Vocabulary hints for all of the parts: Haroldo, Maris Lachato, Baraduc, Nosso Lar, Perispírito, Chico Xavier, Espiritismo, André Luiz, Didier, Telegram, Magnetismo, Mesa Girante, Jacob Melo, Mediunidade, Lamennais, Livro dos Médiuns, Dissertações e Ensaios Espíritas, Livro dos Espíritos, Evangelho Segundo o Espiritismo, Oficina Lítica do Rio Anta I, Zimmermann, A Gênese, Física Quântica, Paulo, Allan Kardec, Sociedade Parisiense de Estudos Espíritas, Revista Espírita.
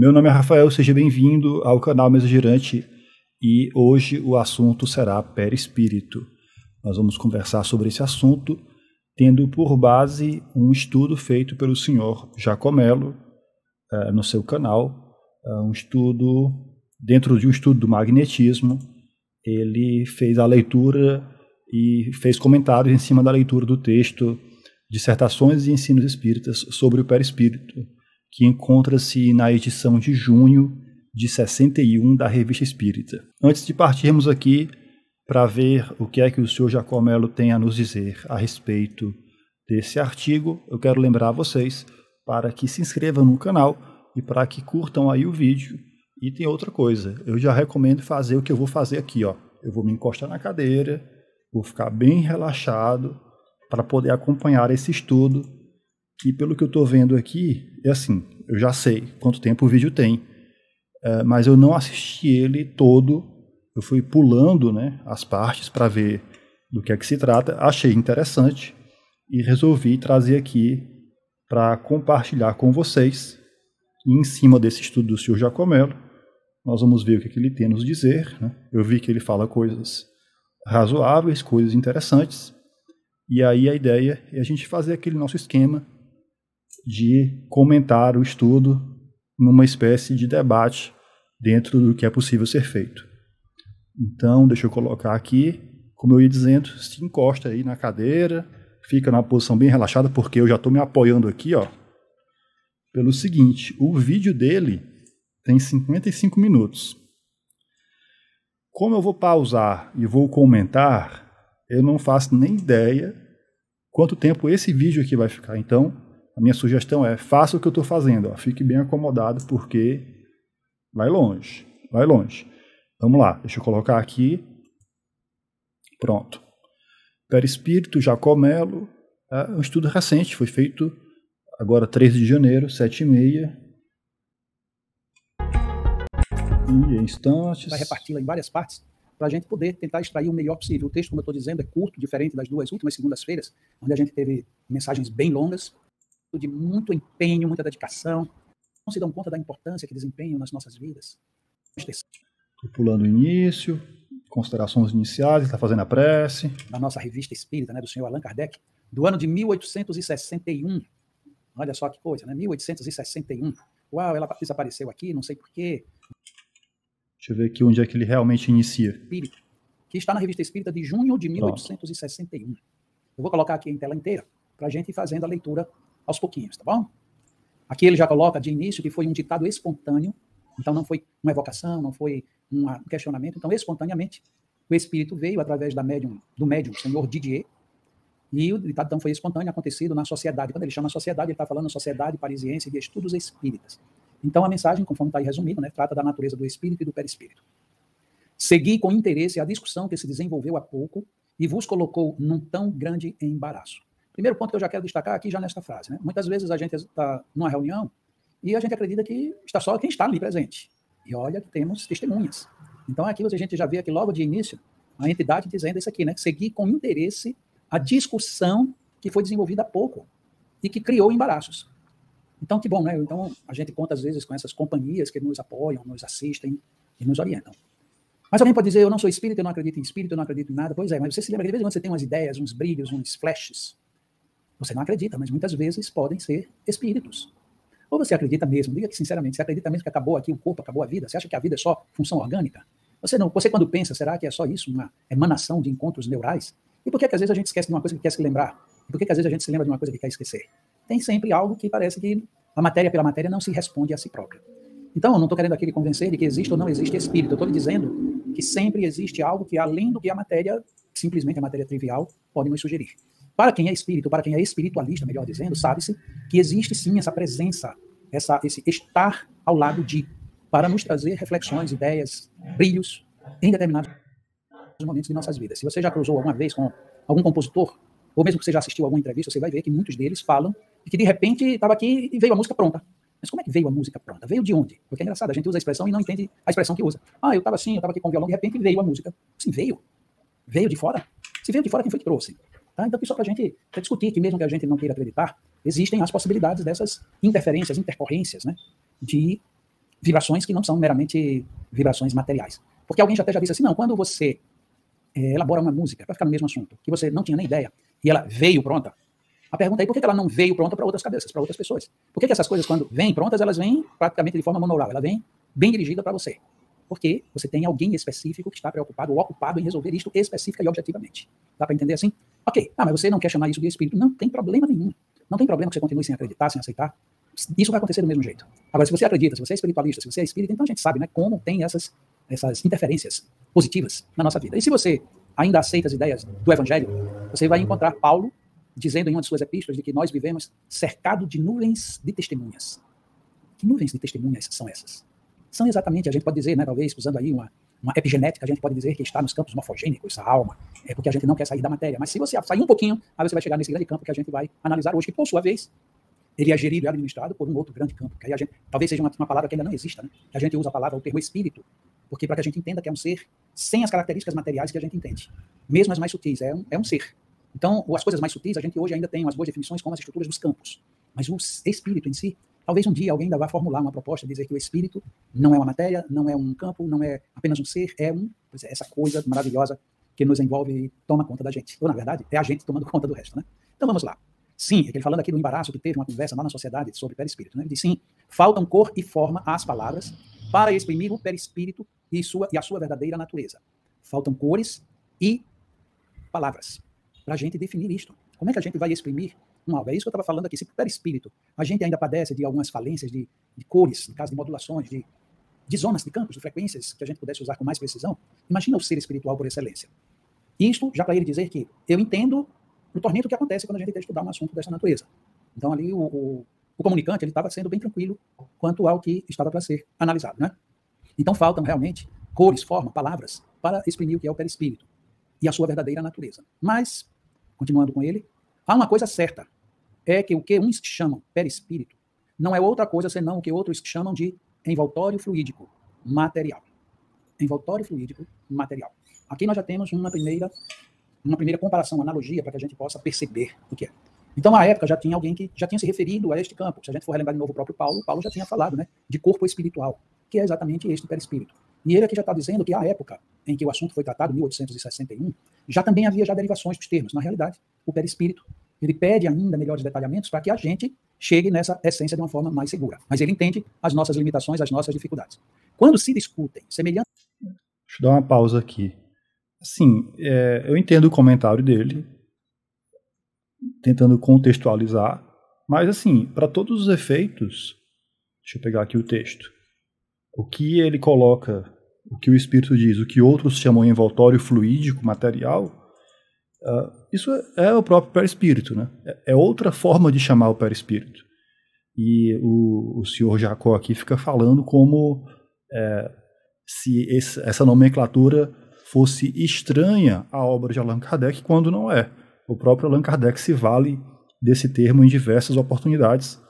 Meu nome é Rafael, seja bem-vindo ao canal Mesa Girante e hoje o assunto será Perispírito. Nós vamos conversar sobre esse assunto, tendo por base um estudo feito pelo senhor Jacob Melo no seu canal, um estudo dentro de um estudo do magnetismo. Ele fez a leitura e fez comentários em cima da leitura do texto Dissertações e Ensinos Espíritas sobre o Perispírito, que encontra-se na edição de junho de 61 da Revista Espírita. Antes de partirmos aqui para ver o que é que o senhor Jacob Melo tem a nos dizer a respeito desse artigo, eu quero lembrar a vocês para que se inscrevam no canal e para que curtam aí o vídeo. E tem outra coisa, eu já recomendo fazer o que eu vou fazer aqui, ó. Eu vou me encostar na cadeira, vou ficar bem relaxado para poder acompanhar esse estudo, que pelo que eu estou vendo aqui, é assim, eu já sei quanto tempo o vídeo tem, mas eu não assisti ele todo, eu fui pulando, né, as partes para ver do que é que se trata, achei interessante e resolvi trazer aqui para compartilhar com vocês. E em cima desse estudo do senhor Jacob Melo, nós vamos ver o que é que ele tem a nos dizer, né? Eu vi que ele fala coisas razoáveis, coisas interessantes, e aí a ideia é a gente fazer aquele nosso esquema de comentar o estudo numa espécie de debate dentro do que é possível ser feito. Então, deixa eu colocar aqui, como eu ia dizendo, se encosta aí na cadeira, fica na posição bem relaxada, porque eu já estou me apoiando aqui, ó, pelo seguinte, o vídeo dele tem 55 minutos. Como eu vou pausar e vou comentar, eu não faço nem ideia quanto tempo esse vídeo aqui vai ficar. Então, a minha sugestão é, faça o que eu estou fazendo, ó. Fique bem acomodado, porque vai longe, vai longe. Vamos lá, deixa eu colocar aqui. Pronto. Perispírito, Jacob Melo, é um estudo recente, foi feito agora 13 de janeiro, 7h30. E em instantes... Vai reparti-la em várias partes, para a gente poder tentar extrair o melhor possível. O texto, como eu estou dizendo, é curto, diferente das duas últimas segundas-feiras, onde a gente teve mensagens bem longas, de muito empenho, muita dedicação. Não se dão conta da importância que desempenham nas nossas vidas. Estou pulando o início, considerações iniciais, está fazendo a prece. Da nossa Revista Espírita, né, do senhor Allan Kardec, do ano de 1861. Olha só que coisa, né? 1861. Uau, ela desapareceu aqui, não sei porquê. Deixa eu ver aqui onde é que ele realmente inicia. Espírito, que está na Revista Espírita de junho de 1861. Pronto. Eu vou colocar aqui em tela inteira, para a gente ir fazendo a leitura aos pouquinhos, tá bom? Aqui ele já coloca de início que foi um ditado espontâneo, então não foi uma evocação, não foi um questionamento, então espontaneamente o Espírito veio através da médium, do médium, o senhor Didier, e o ditado então foi espontâneo, acontecido na sociedade. Quando ele chama sociedade, ele está falando Sociedade Parisiense de Estudos Espíritas. Então a mensagem, conforme está aí resumido, né, trata da natureza do espírito e do perispírito. Segui com interesse a discussão que se desenvolveu há pouco e vos colocou num tão grande embaraço. Primeiro ponto que eu já quero destacar aqui, já nesta frase, né? Muitas vezes a gente está numa reunião e a gente acredita que está só quem está ali presente. E olha que temos testemunhas. Então aqui a gente já vê aqui logo de início a entidade dizendo isso aqui, né? Segui com interesse a discussão que foi desenvolvida há pouco e que criou embaraços. Então, que bom, né? Então, a gente conta às vezes com essas companhias que nos apoiam, nos assistem e nos orientam. Mas alguém pode dizer, eu não sou espírita, eu não acredito em espírito, eu não acredito em nada. Pois é, mas você se lembra que de vez em quando você tem umas ideias, uns brilhos, uns flashes. Você não acredita, mas muitas vezes podem ser espíritos. Ou você acredita mesmo, diga que sinceramente, você acredita mesmo que acabou aqui o corpo, acabou a vida? Você acha que a vida é só função orgânica? Você não, você quando pensa, será que é só isso, uma emanação de encontros neurais? E por que às vezes a gente esquece de uma coisa que quer se lembrar? E por que às vezes a gente se lembra de uma coisa que quer esquecer? Tem sempre algo que parece que a matéria pela matéria não se responde a si própria. Então, eu não estou querendo aqui lhe convencer de que existe ou não existe espírito. Eu estou lhe dizendo que sempre existe algo que, além do que a matéria, simplesmente a matéria trivial, pode nos sugerir. Para quem é espírito, para quem é espiritualista, melhor dizendo, sabe-se que existe sim essa presença, esse estar ao lado de, para nos trazer reflexões, ideias, brilhos, em determinados momentos de nossas vidas. Se você já cruzou alguma vez com algum compositor, ou mesmo que você já assistiu alguma entrevista, você vai ver que muitos deles falam que de repente estava aqui e veio a música pronta. Mas como é que veio a música pronta? Veio de onde? Porque é engraçado, a gente usa a expressão e não entende a expressão que usa. Ah, eu estava assim, eu estava aqui com o violão, de repente veio a música. Sim, veio. Veio de fora? Se veio de fora, quem foi que trouxe? Tá? Então, só para a gente discutir que mesmo que a gente não queira acreditar, existem as possibilidades dessas interferências, intercorrências, né, de vibrações que não são meramente vibrações materiais. Porque alguém até já disse assim, não, quando você elabora uma música, para ficar no mesmo assunto, que você não tinha nem ideia, e ela veio pronta, a pergunta é por que ela não veio pronta para outras cabeças, para outras pessoas? Por que essas coisas, quando vêm prontas, elas vêm praticamente de forma monoral, ela vem bem dirigida para você? Porque você tem alguém específico que está preocupado ou ocupado em resolver isto específica e objetivamente. Dá para entender assim? Ok, mas você não quer chamar isso de espírito. Não tem problema nenhum. Não tem problema que você continue sem acreditar, sem aceitar. Isso vai acontecer do mesmo jeito. Agora, se você acredita, se você é espiritualista, se você é espírita, então a gente sabe, né, como tem essas interferências positivas na nossa vida. E se você ainda aceita as ideias do Evangelho, você vai encontrar Paulo dizendo em uma de suas epístolas de que nós vivemos cercado de nuvens de testemunhas. Que nuvens de testemunhas são essas? São exatamente, a gente pode dizer, né, talvez usando aí uma epigenética, a gente pode dizer que está nos campos morfogênicos, a alma, é porque a gente não quer sair da matéria. Mas se você sair um pouquinho, aí você vai chegar nesse grande campo que a gente vai analisar hoje, que por sua vez, ele é gerido e administrado por um outro grande campo, que aí a gente, talvez seja uma palavra que ainda não exista, né? Que a gente usa a palavra, o termo espírito, porque para que a gente entenda que é um ser sem as características materiais que a gente entende. Mesmo as mais sutis, é um ser. Então, as coisas mais sutis, a gente hoje ainda tem umas boas definições como as estruturas dos campos. Mas o espírito em si, talvez um dia alguém ainda vá formular uma proposta e dizer que o espírito não é uma matéria, não é um campo, não é apenas um ser, é essa coisa maravilhosa que nos envolve e toma conta da gente. Ou, na verdade, é a gente tomando conta do resto, né? Então, vamos lá. Sim, ele falando aqui do embaraço que teve uma conversa lá na sociedade sobre perispírito, né? Ele diz, sim, faltam cor e forma às palavras para exprimir o perispírito e a sua verdadeira natureza. Faltam cores e palavras para a gente definir isto. Como é que a gente vai exprimir uma alma? É isso que eu estava falando aqui. Se o perispírito, a gente ainda padece de algumas falências de cores, no caso de modulações, de zonas, de campos, de frequências, que a gente pudesse usar com mais precisão, imagina o ser espiritual por excelência. Isto já para ele dizer que eu entendo o tormento que acontece quando a gente quer estudar um assunto dessa natureza. Então ali o comunicante estava sendo bem tranquilo quanto ao que estava para ser analisado, né? Então faltam realmente cores, forma, palavras para exprimir o que é o perispírito e a sua verdadeira natureza. Mas, continuando com ele, há uma coisa certa, é que o que uns chamam perispírito não é outra coisa senão o que outros chamam de envoltório fluídico material. Envoltório fluídico material. Aqui nós já temos uma primeira comparação, analogia, para que a gente possa perceber o que é. Então, na época, já tinha alguém que já tinha se referido a este campo. Se a gente for relembrar de novo o próprio Paulo já tinha falado, né, de corpo espiritual, que é exatamente este perispírito. E ele aqui já está dizendo que a época em que o assunto foi tratado, 1861, já também havia já derivações dos termos. Na realidade, o perispírito, ele pede ainda melhores detalhamentos para que a gente chegue nessa essência de uma forma mais segura. Mas ele entende as nossas limitações, as nossas dificuldades. Quando se discutem semelhantes... Deixa eu dar uma pausa aqui. Sim, eu entendo o comentário dele, tentando contextualizar, mas assim, para todos os efeitos, deixa eu pegar aqui o texto, o que ele coloca, o que o Espírito diz, o que outros chamam de envoltório fluídico, material, isso é o próprio perispírito, né? É outra forma de chamar o perispírito. E o senhor Jacó aqui fica falando como se essa nomenclatura fosse estranha à obra de Allan Kardec, quando não é. O próprio Allan Kardec se vale desse termo em diversas oportunidades,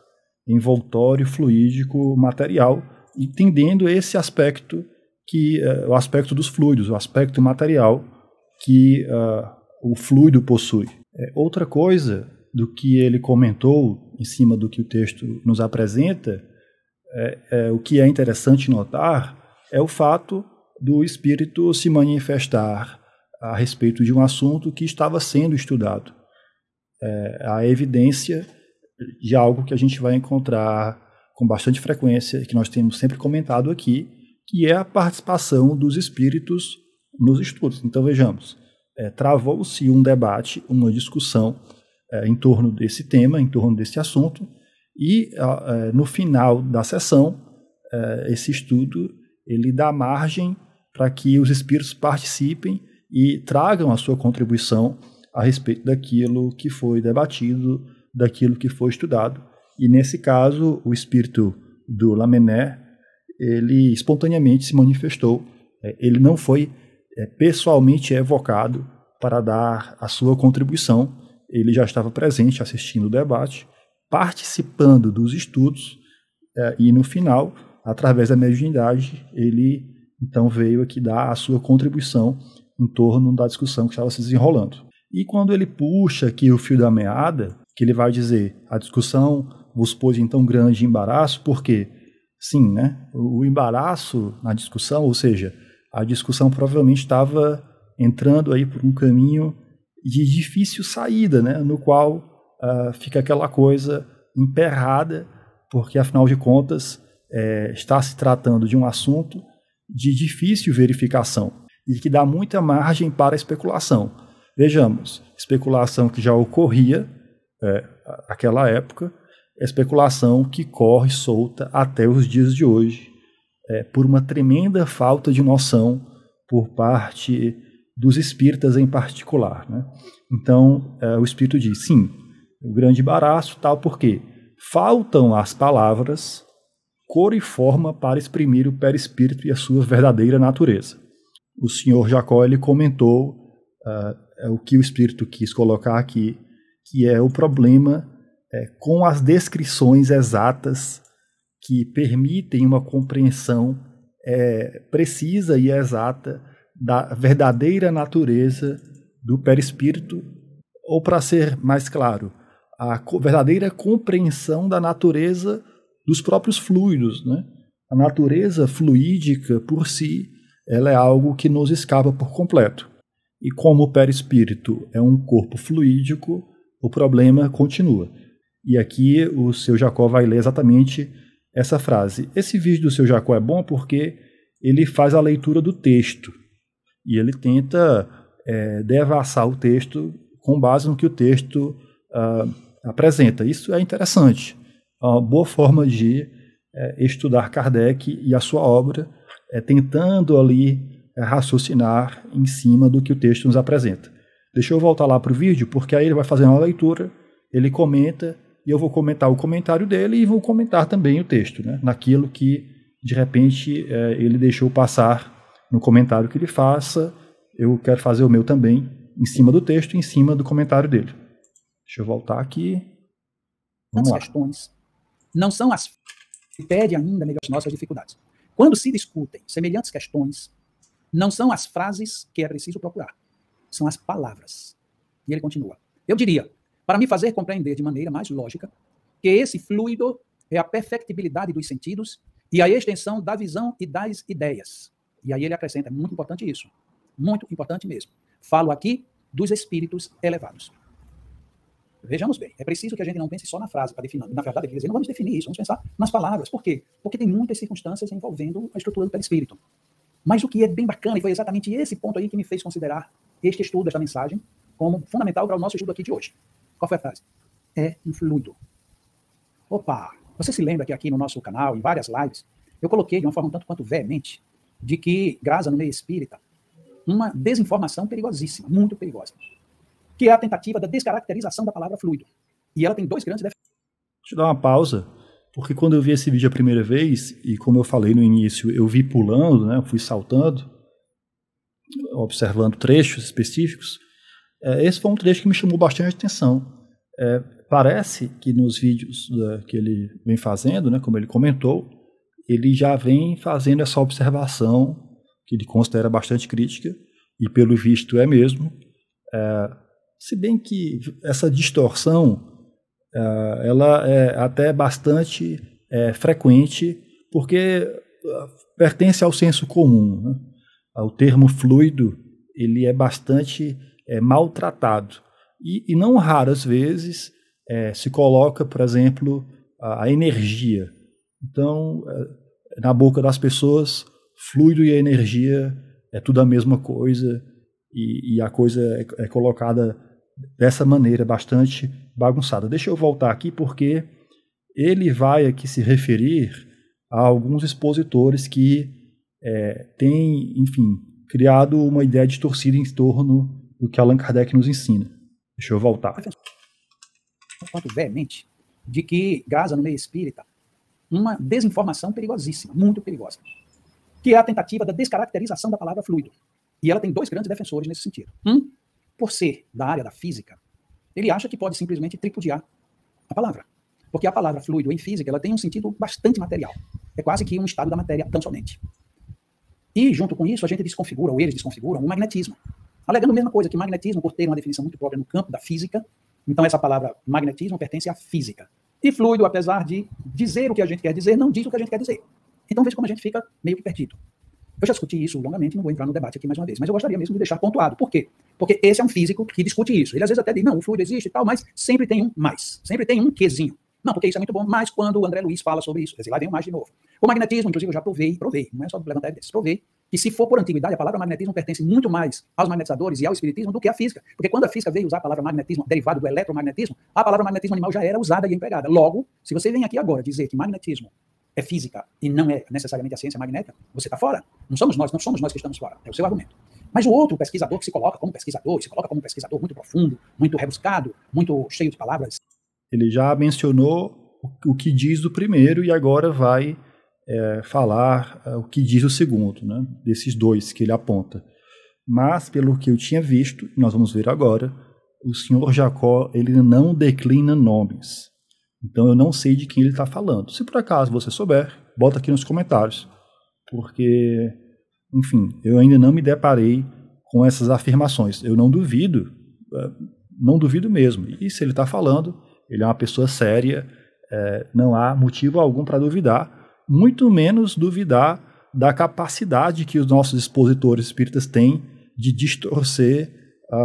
envoltório fluídico material, entendendo esse aspecto, o aspecto dos fluidos, o aspecto material que o fluido possui. Outra coisa do que ele comentou, em cima do que o texto nos apresenta, o que é interessante notar é o fato do espírito se manifestar a respeito de um assunto que estava sendo estudado. A evidência de algo que a gente vai encontrar com bastante frequência, que nós temos sempre comentado aqui, que é a participação dos espíritos nos estudos. Então vejamos, travou-se um debate, uma discussão em torno desse tema, em torno desse assunto, e no final da sessão, esse estudo ele dá margem para que os espíritos participem e tragam a sua contribuição a respeito daquilo que foi debatido, daquilo que foi estudado. E, nesse caso, o espírito do Lamennais, ele espontaneamente se manifestou. Ele não foi pessoalmente evocado para dar a sua contribuição. Ele já estava presente assistindo o debate, participando dos estudos e, no final, através da mediunidade, ele então veio aqui dar a sua contribuição em torno da discussão que estava se desenrolando. E quando ele puxa aqui o fio da meada, que ele vai dizer, a discussão vos pôs em tão grande embaraço, porque sim, né? O embaraço na discussão, ou seja, a discussão provavelmente estava entrando aí por um caminho de difícil saída, né? No qual fica aquela coisa emperrada, porque afinal de contas está se tratando de um assunto de difícil verificação e que dá muita margem para especulação. Vejamos, especulação que já ocorria naquela época, especulação que corre solta até os dias de hoje, por uma tremenda falta de noção por parte dos espíritas em particular, né? Então, o espírito diz, sim, o grande embaraço tal, porque faltam as palavras, cor e forma para exprimir o perispírito e a sua verdadeira natureza. O senhor Jacó, ele comentou o que o espírito quis colocar aqui, que é o problema com as descrições exatas que permitem uma compreensão precisa e exata da verdadeira natureza do perispírito, ou, para ser mais claro, a verdadeira compreensão da natureza dos próprios fluidos, né? A natureza fluídica por si, ela é algo que nos escapa por completo. E como o perispírito é um corpo fluídico, o problema continua. E aqui o seu Jacó vai ler exatamente essa frase. Esse vídeo do seu Jacó é bom porque ele faz a leitura do texto e ele tenta devassar o texto com base no que o texto apresenta. Isso é interessante. É uma boa forma de estudar Kardec e a sua obra, tentando ali raciocinar em cima do que o texto nos apresenta. Deixa eu voltar lá para o vídeo, porque aí ele vai fazer uma leitura, ele comenta, e eu vou comentar o comentário dele e vou comentar também o texto, né? Naquilo que, de repente, ele deixou passar no comentário que ele faça. Eu quero fazer o meu também, em cima do texto e em cima do comentário dele. Deixa eu voltar aqui. Vamos lá. Questões não são as que pedem ainda melhor as nossas dificuldades. Quando se discutem semelhantes questões, não são as frases que é preciso procurar, são as palavras. E ele continua. Eu diria, para me fazer compreender de maneira mais lógica, que esse fluido é a perfectibilidade dos sentidos e a extensão da visão e das ideias. E aí ele acrescenta, muito importante isso, muito importante mesmo. Falo aqui dos espíritos elevados. Vejamos bem, é preciso que a gente não pense só na frase para definir. Na verdade, ele diz, não vamos definir isso, vamos pensar nas palavras. Por quê? Porque tem muitas circunstâncias envolvendo a estrutura do perispírito. Mas o que é bem bacana, e foi exatamente esse ponto aí que me fez considerar este estudo, esta mensagem, como fundamental para o nosso estudo aqui de hoje. Qual foi a frase? É um fluido. Opa! Você se lembra que aqui no nosso canal, em várias lives, eu coloquei de uma forma um tanto quanto veemente de que graza no meio espírita uma desinformação perigosíssima, muito perigosa, que é a tentativa da descaracterização da palavra fluido. E ela tem dois grandes defeitos. Deixa eu dar uma pausa, porque quando eu vi esse vídeo a primeira vez, e como eu falei no início, eu vi pulando, né? Eu fui saltando, observando trechos específicos. Esse foi um trecho que me chamou bastante atenção. Parece que nos vídeos que ele vem fazendo, né, como ele comentou, ele já vem fazendo essa observação que ele considera bastante crítica, e pelo visto é mesmo. Se bem que essa distorção ela é até bastante frequente, porque pertence ao senso comum, né? O termo fluido ele é bastante maltratado. E não raras vezes se coloca, por exemplo, a energia. Então, na boca das pessoas, fluido e energia é tudo a mesma coisa, e a coisa é colocada dessa maneira bastante bagunçada. Deixa eu voltar aqui, porque ele vai aqui se referir a alguns expositores que têm, enfim, criado uma ideia distorcida em torno do que Allan Kardec nos ensina. Deixa eu voltar. Quanto veemente de que graza no meio espírita uma desinformação perigosíssima, muito perigosa, que é a tentativa da descaracterização da palavra fluido. E ela tem dois grandes defensores nesse sentido. Um, por ser da área da física, ele acha que pode simplesmente tripudiar a palavra. Porque a palavra fluido em física ela tem um sentido bastante material. É quase que um estado da matéria tão somente. E, junto com isso, a gente desconfigura, ou eles desconfiguram, o magnetismo. Alegando a mesma coisa, que magnetismo, por ter uma definição muito própria no campo da física, então essa palavra magnetismo pertence à física. E fluido, apesar de dizer o que a gente quer dizer, não diz o que a gente quer dizer. Então veja como a gente fica meio que perdido. Eu já discuti isso longamente, não vou entrar no debate aqui mais uma vez, mas eu gostaria mesmo de deixar pontuado. Por quê? Porque esse é um físico que discute isso. Ele às vezes até diz, não, o fluido existe e tal, mas sempre tem um mais, sempre tem um quezinho. Não, porque isso é muito bom, mas quando o André Luiz fala sobre isso, lá vem o mais de novo. O magnetismo, inclusive, eu já provei, não é só levantar evidências, provei, que se for por antiguidade, a palavra magnetismo pertence muito mais aos magnetizadores e ao espiritismo do que à física. Porque quando a física veio usar a palavra magnetismo derivado do eletromagnetismo, a palavra magnetismo animal já era usada e empregada. Logo, se você vem aqui agora dizer que magnetismo é física e não é necessariamente a ciência magnética, você está fora. Não somos nós que estamos fora, é o seu argumento. Mas o outro pesquisador que se coloca como pesquisador, muito profundo, muito rebuscado, muito cheio de palavras. Ele já mencionou o que diz do primeiro e agora vai falar o que diz o segundo, né? Desses dois que ele aponta. Mas, pelo que eu tinha visto, nós vamos ver agora, o senhor Jacob, ele não declina nomes. Então eu não sei de quem ele está falando. Se por acaso você souber, bota aqui nos comentários, porque, enfim, eu ainda não me deparei com essas afirmações. Eu não duvido mesmo. E se ele está falando, ele é uma pessoa séria, não há motivo algum para duvidar, muito menos duvidar da capacidade que os nossos expositores espíritas têm de distorcer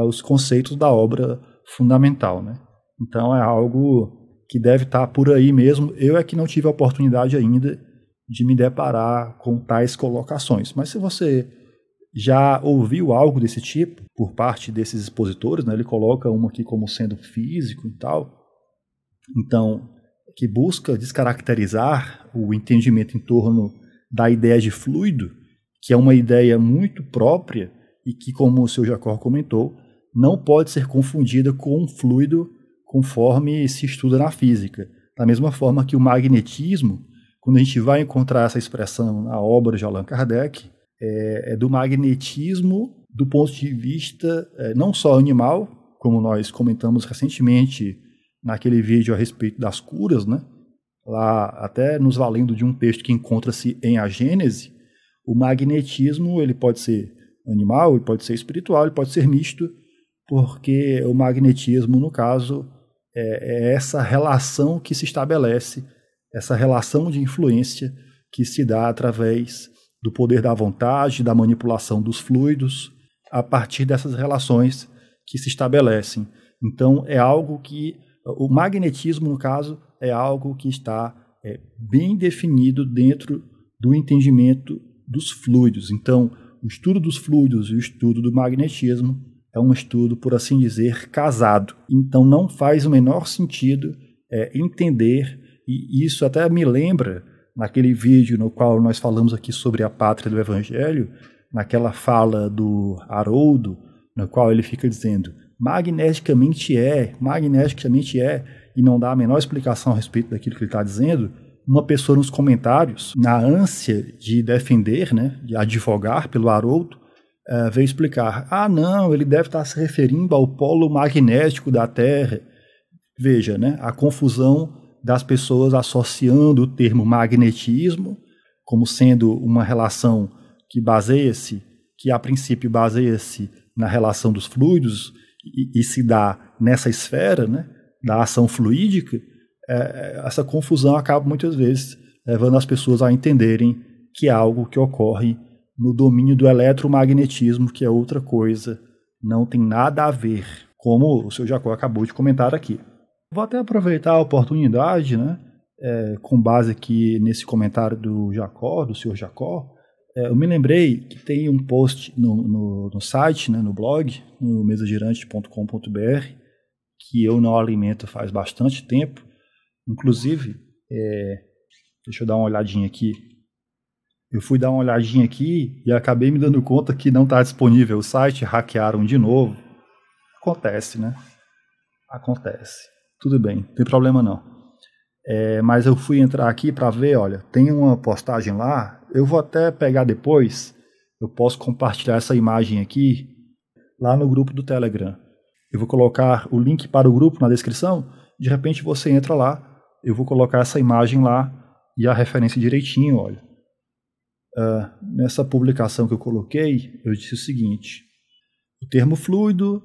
os conceitos da obra fundamental, né? Então é algo que deve estar por aí mesmo. Eu é que não tive a oportunidade ainda de me deparar com tais colocações. Mas se você já ouviu algo desse tipo por parte desses expositores, né? Ele coloca uma aqui como sendo físico e tal, então, que busca descaracterizar o entendimento em torno da ideia de fluido, que é uma ideia muito própria e que, como o seu Jacob comentou, não pode ser confundida com fluido conforme se estuda na física. Da mesma forma que o magnetismo, quando a gente vai encontrar essa expressão na obra de Allan Kardec, é do magnetismo do ponto de vista não só animal, como nós comentamos recentemente naquele vídeo a respeito das curas, né? Lá até nos valendo de um texto que encontra-se em A Gênese, o magnetismo ele pode ser animal, ele pode ser espiritual, ele pode ser misto, porque o magnetismo, no caso, é essa relação que se estabelece, essa relação de influência que se dá através do poder da vontade, da manipulação dos fluidos, a partir dessas relações que se estabelecem. Então, é algo que o magnetismo, no caso, é algo que está bem definido dentro do entendimento dos fluidos. Então, o estudo dos fluidos e o estudo do magnetismo é um estudo, por assim dizer, casado. Então, não faz o menor sentido entender, e isso até me lembra, naquele vídeo no qual nós falamos aqui sobre a pátria do Evangelho, naquela fala do Haroldo, no qual ele fica dizendo: magneticamente é, e não dá a menor explicação a respeito daquilo que ele está dizendo. Uma pessoa nos comentários, na ânsia de defender, né, de advogar pelo Haroldo, veio explicar: ah, não, ele deve estar se referindo ao polo magnético da Terra. Veja, né, a confusão das pessoas associando o termo magnetismo como sendo uma relação que baseia-se, que a princípio baseia-se na relação dos fluidos, e se dá nessa esfera, né, da ação fluídica. Essa confusão acaba muitas vezes levando as pessoas a entenderem que é algo que ocorre no domínio do eletromagnetismo, que é outra coisa, não tem nada a ver, como o seu Jacob acabou de comentar aqui. Vou até aproveitar a oportunidade, né, com base aqui nesse comentário do senhor Jacob. Eu me lembrei que tem um post no site, né, no blog, no mesagirante.com.br, que eu não alimento faz bastante tempo. Inclusive, deixa eu dar uma olhadinha aqui. Eu fui dar uma olhadinha aqui e acabei me dando conta que não está disponível o site, hackearam de novo. Acontece, né? Acontece. Tudo bem, não tem problema não. Mas eu fui entrar aqui para ver, olha, tem uma postagem lá, eu vou até pegar depois, eu posso compartilhar essa imagem aqui lá no grupo do Telegram. Eu vou colocar o link para o grupo na descrição, de repente você entra lá, eu vou colocar essa imagem lá e a referência direitinho, olha. Nessa publicação que eu coloquei, eu disse o seguinte: o termo fluido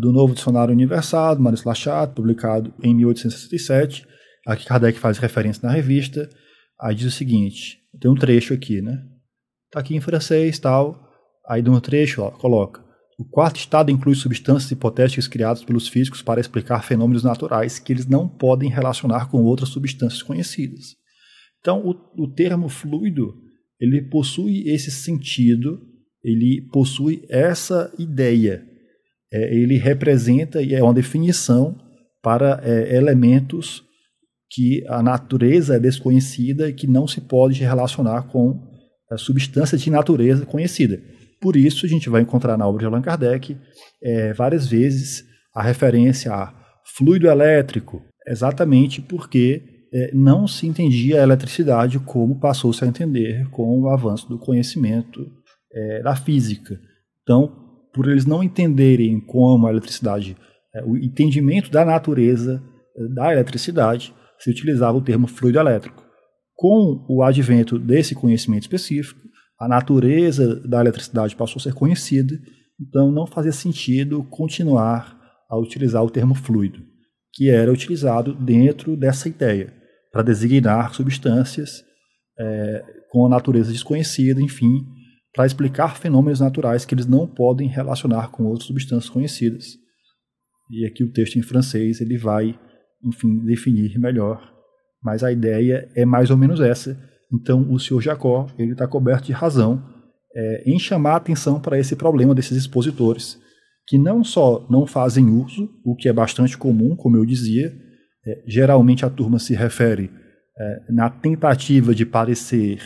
do Novo Dicionário Universal, Maris Lachato, publicado em 1867, a que Kardec faz referência na revista, aí diz o seguinte, tem um trecho aqui, né? Está aqui em francês, tal, aí de um trecho, ó, coloca, o quarto estado inclui substâncias hipotéticas criadas pelos físicos para explicar fenômenos naturais que eles não podem relacionar com outras substâncias conhecidas. Então, o termo fluido, ele possui esse sentido, ele possui essa ideia. Ele representa e é uma definição para elementos que a natureza é desconhecida e que não se pode relacionar com a substância de natureza conhecida. Por isso, a gente vai encontrar na obra de Allan Kardec várias vezes a referência a fluido elétrico, exatamente porque não se entendia a eletricidade como passou-se a entender com o avanço do conhecimento da física. Então, por eles não entenderem como a eletricidade, o entendimento da natureza da eletricidade, se utilizava o termo fluido elétrico. Com o advento desse conhecimento específico, a natureza da eletricidade passou a ser conhecida, então não fazia sentido continuar a utilizar o termo fluido, que era utilizado dentro dessa ideia, para designar substâncias com a natureza desconhecida, enfim, para explicar fenômenos naturais que eles não podem relacionar com outras substâncias conhecidas. E aqui o texto em francês ele vai, enfim, definir melhor, mas a ideia é mais ou menos essa. Então o senhor Jacob ele está coberto de razão em chamar a atenção para esse problema desses expositores, que não só não fazem uso, o que é bastante comum, como eu dizia, geralmente a turma se refere na tentativa de parecer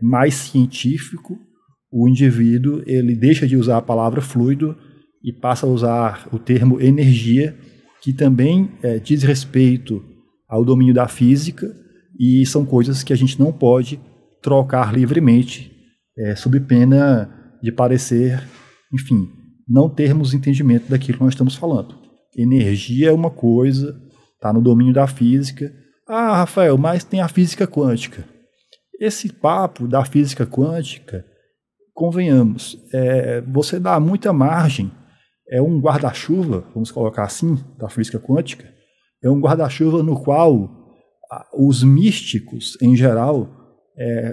mais científico, o indivíduo ele deixa de usar a palavra fluido e passa a usar o termo energia, que também diz respeito ao domínio da física, e são coisas que a gente não pode trocar livremente, sob pena de parecer, enfim, não termos entendimento daquilo que nós estamos falando. Energia é uma coisa, está no domínio da física. Ah, Rafael, mas tem a física quântica. Esse papo da física quântica, convenhamos, você dá muita margem, é um guarda-chuva, vamos colocar assim, da física quântica, é um guarda-chuva no qual os místicos, em geral,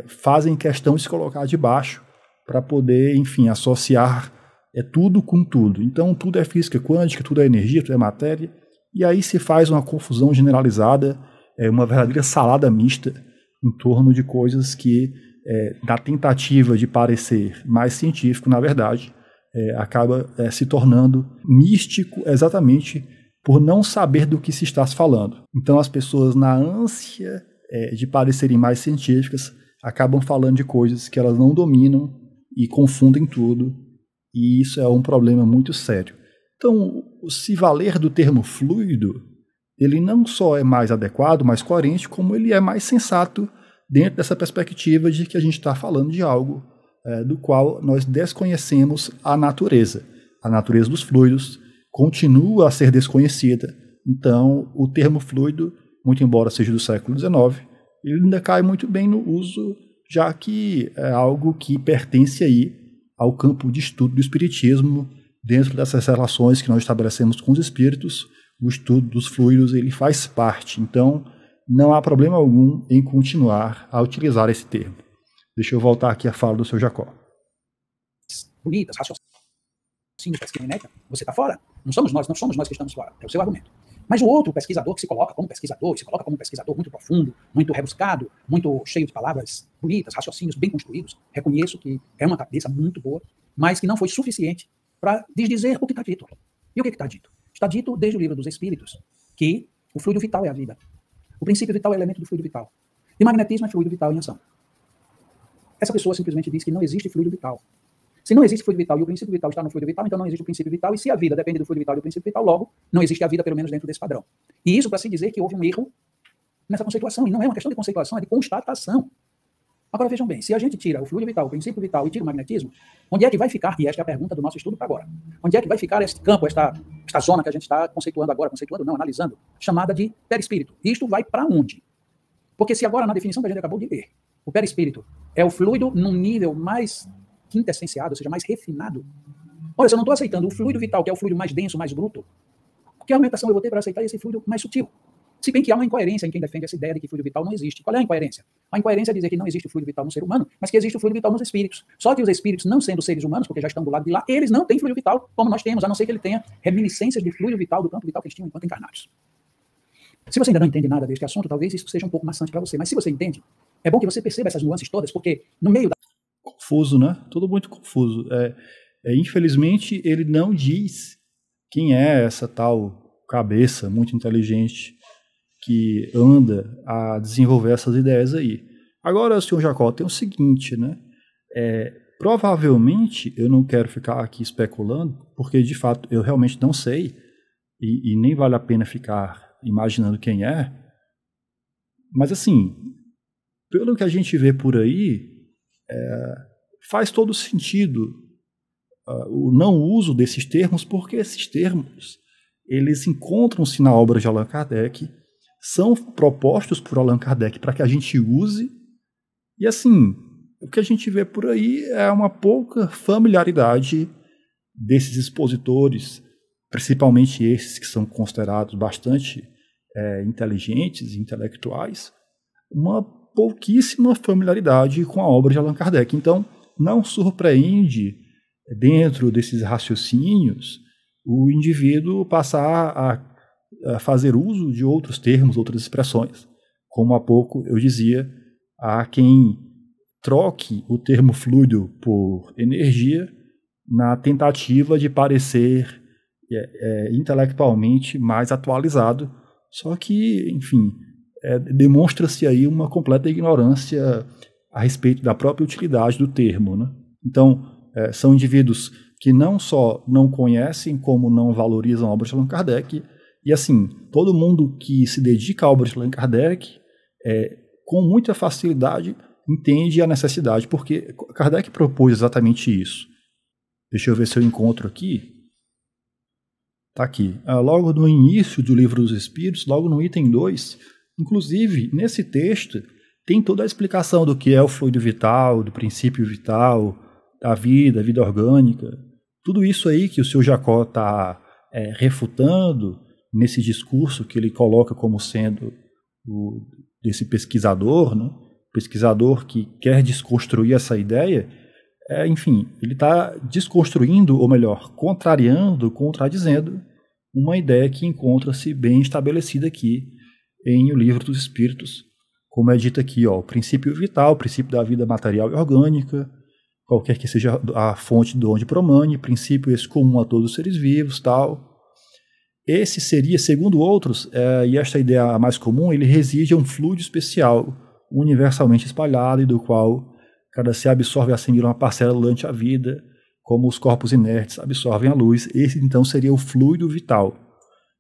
fazem questão de se colocar debaixo para poder, enfim, associar tudo com tudo. Então, tudo é física quântica, tudo é energia, tudo é matéria, e aí se faz uma confusão generalizada, uma verdadeira salada mista, em torno de coisas que, na tentativa de parecer mais científico, na verdade, acaba se tornando místico exatamente por não saber do que se está se falando. Então as pessoas, na ânsia de parecerem mais científicas, acabam falando de coisas que elas não dominam e confundem tudo, e isso é um problema muito sério. Então, se valer do termo fluido, ele não só é mais adequado, mais coerente, como ele é mais sensato dentro dessa perspectiva de que a gente está falando de algo do qual nós desconhecemos a natureza. A natureza dos fluidos continua a ser desconhecida. Então, o termo fluido, muito embora seja do século XIX, ele ainda cai muito bem no uso, já que é algo que pertence aí ao campo de estudo do espiritismo, dentro dessas relações que nós estabelecemos com os espíritos. O estudo dos fluidos ele faz parte, então não há problema algum em continuar a utilizar esse termo. Deixa eu voltar aqui à fala do seu Jacó. Bonitas, raciocínios, que você está fora. Não somos nós que estamos fora, é o seu argumento. Mas o outro pesquisador que se coloca como pesquisador, se coloca como um pesquisador muito profundo, muito rebuscado, muito cheio de palavras bonitas, raciocínios bem construídos, reconheço que é uma cabeça muito boa, mas que não foi suficiente para desdizer o que está dito. E o que está dito? Está dito desde o Livro dos Espíritos que o fluido vital é a vida. O princípio vital é o elemento do fluido vital. E magnetismo é fluido vital em ação. Essa pessoa simplesmente diz que não existe fluido vital. Se não existe fluido vital e o princípio vital está no fluido vital, então não existe o princípio vital. E se a vida depende do fluido vital e do princípio vital, logo, não existe a vida, pelo menos dentro desse padrão. E isso para se dizer que houve um erro nessa conceituação. E não é uma questão de conceituação, é de constatação. Agora vejam bem, se a gente tira o fluido vital, o princípio vital e tira o magnetismo, onde é que vai ficar, e esta é a pergunta do nosso estudo para agora, onde é que vai ficar este campo, esta zona que a gente está conceituando agora, analisando, chamada de perispírito? Isto vai para onde? Porque se agora, na definição que a gente acabou de ler, o perispírito é o fluido num nível mais quintessenciado, ou seja, mais refinado. Olha, se eu não estou aceitando o fluido vital, que é o fluido mais denso, mais bruto, que argumentação eu vou ter para aceitar esse fluido mais sutil? Se bem que há uma incoerência em quem defende essa ideia de que fluido vital não existe. Qual é a incoerência? A incoerência é dizer que não existe o fluido vital no ser humano, mas que existe o fluido vital nos espíritos. Só que os espíritos, não sendo seres humanos, porque já estão do lado de lá, eles não têm fluido vital como nós temos, a não ser que ele tenha reminiscências de fluido vital, do campo vital que eles tinham enquanto encarnados. Se você ainda não entende nada deste assunto, talvez isso seja um pouco maçante para você, mas se você entende, é bom que você perceba essas nuances todas, porque no meio da... Confuso, né? Tudo muito confuso. Infelizmente, ele não diz quem é essa tal cabeça muito inteligente que anda a desenvolver essas ideias aí. Agora, senhor Jacó, tem o seguinte, né? Provavelmente, eu não quero ficar aqui especulando, porque, de fato, eu realmente não sei, e nem vale a pena ficar imaginando quem é, mas, assim, pelo que a gente vê por aí, faz todo sentido o não uso desses termos, porque esses termos, eles encontram-se na obra de Allan Kardec, são propostos por Allan Kardec para que a gente use, e assim, o que a gente vê por aí é uma pouca familiaridade desses expositores, principalmente esses que são considerados bastante inteligentes e intelectuais, uma pouquíssima familiaridade com a obra de Allan Kardec. Então, não surpreende, dentro desses raciocínios, o indivíduo passar a fazer uso de outros termos, outras expressões. Como há pouco eu dizia, há quem troque o termo fluido por energia na tentativa de parecer intelectualmente mais atualizado, só que, enfim, demonstra-se aí uma completa ignorância a respeito da própria utilidade do termo, né? Então, são indivíduos que não só não conhecem, como não valorizam a obra de Allan Kardec, e assim, todo mundo que se dedica à obra de Allan Kardec, com muita facilidade, entende a necessidade, porque Kardec propôs exatamente isso. Deixa eu ver se eu encontro aqui. Está aqui. Logo no início do Livro dos Espíritos, logo no item 2, inclusive, nesse texto, tem toda a explicação do que é o fluido vital, do princípio vital, da vida orgânica. Tudo isso aí que o seu Jacó está refutando nesse discurso que ele coloca como sendo desse pesquisador, né? Pesquisador que quer desconstruir essa ideia, enfim, ele está desconstruindo, ou melhor, contrariando, contradizendo uma ideia que encontra-se bem estabelecida aqui em O Livro dos Espíritos, como é dito aqui, ó, o princípio vital, o princípio da vida material e orgânica, qualquer que seja a fonte de onde promane, princípio esse comum a todos os seres vivos, tal. Esse seria, segundo outros, e esta ideia mais comum, ele reside em um fluido especial, universalmente espalhado e do qual cada ser absorve e assimila uma parcela durante a vida, como os corpos inertes absorvem a luz. Esse, então, seria o fluido vital,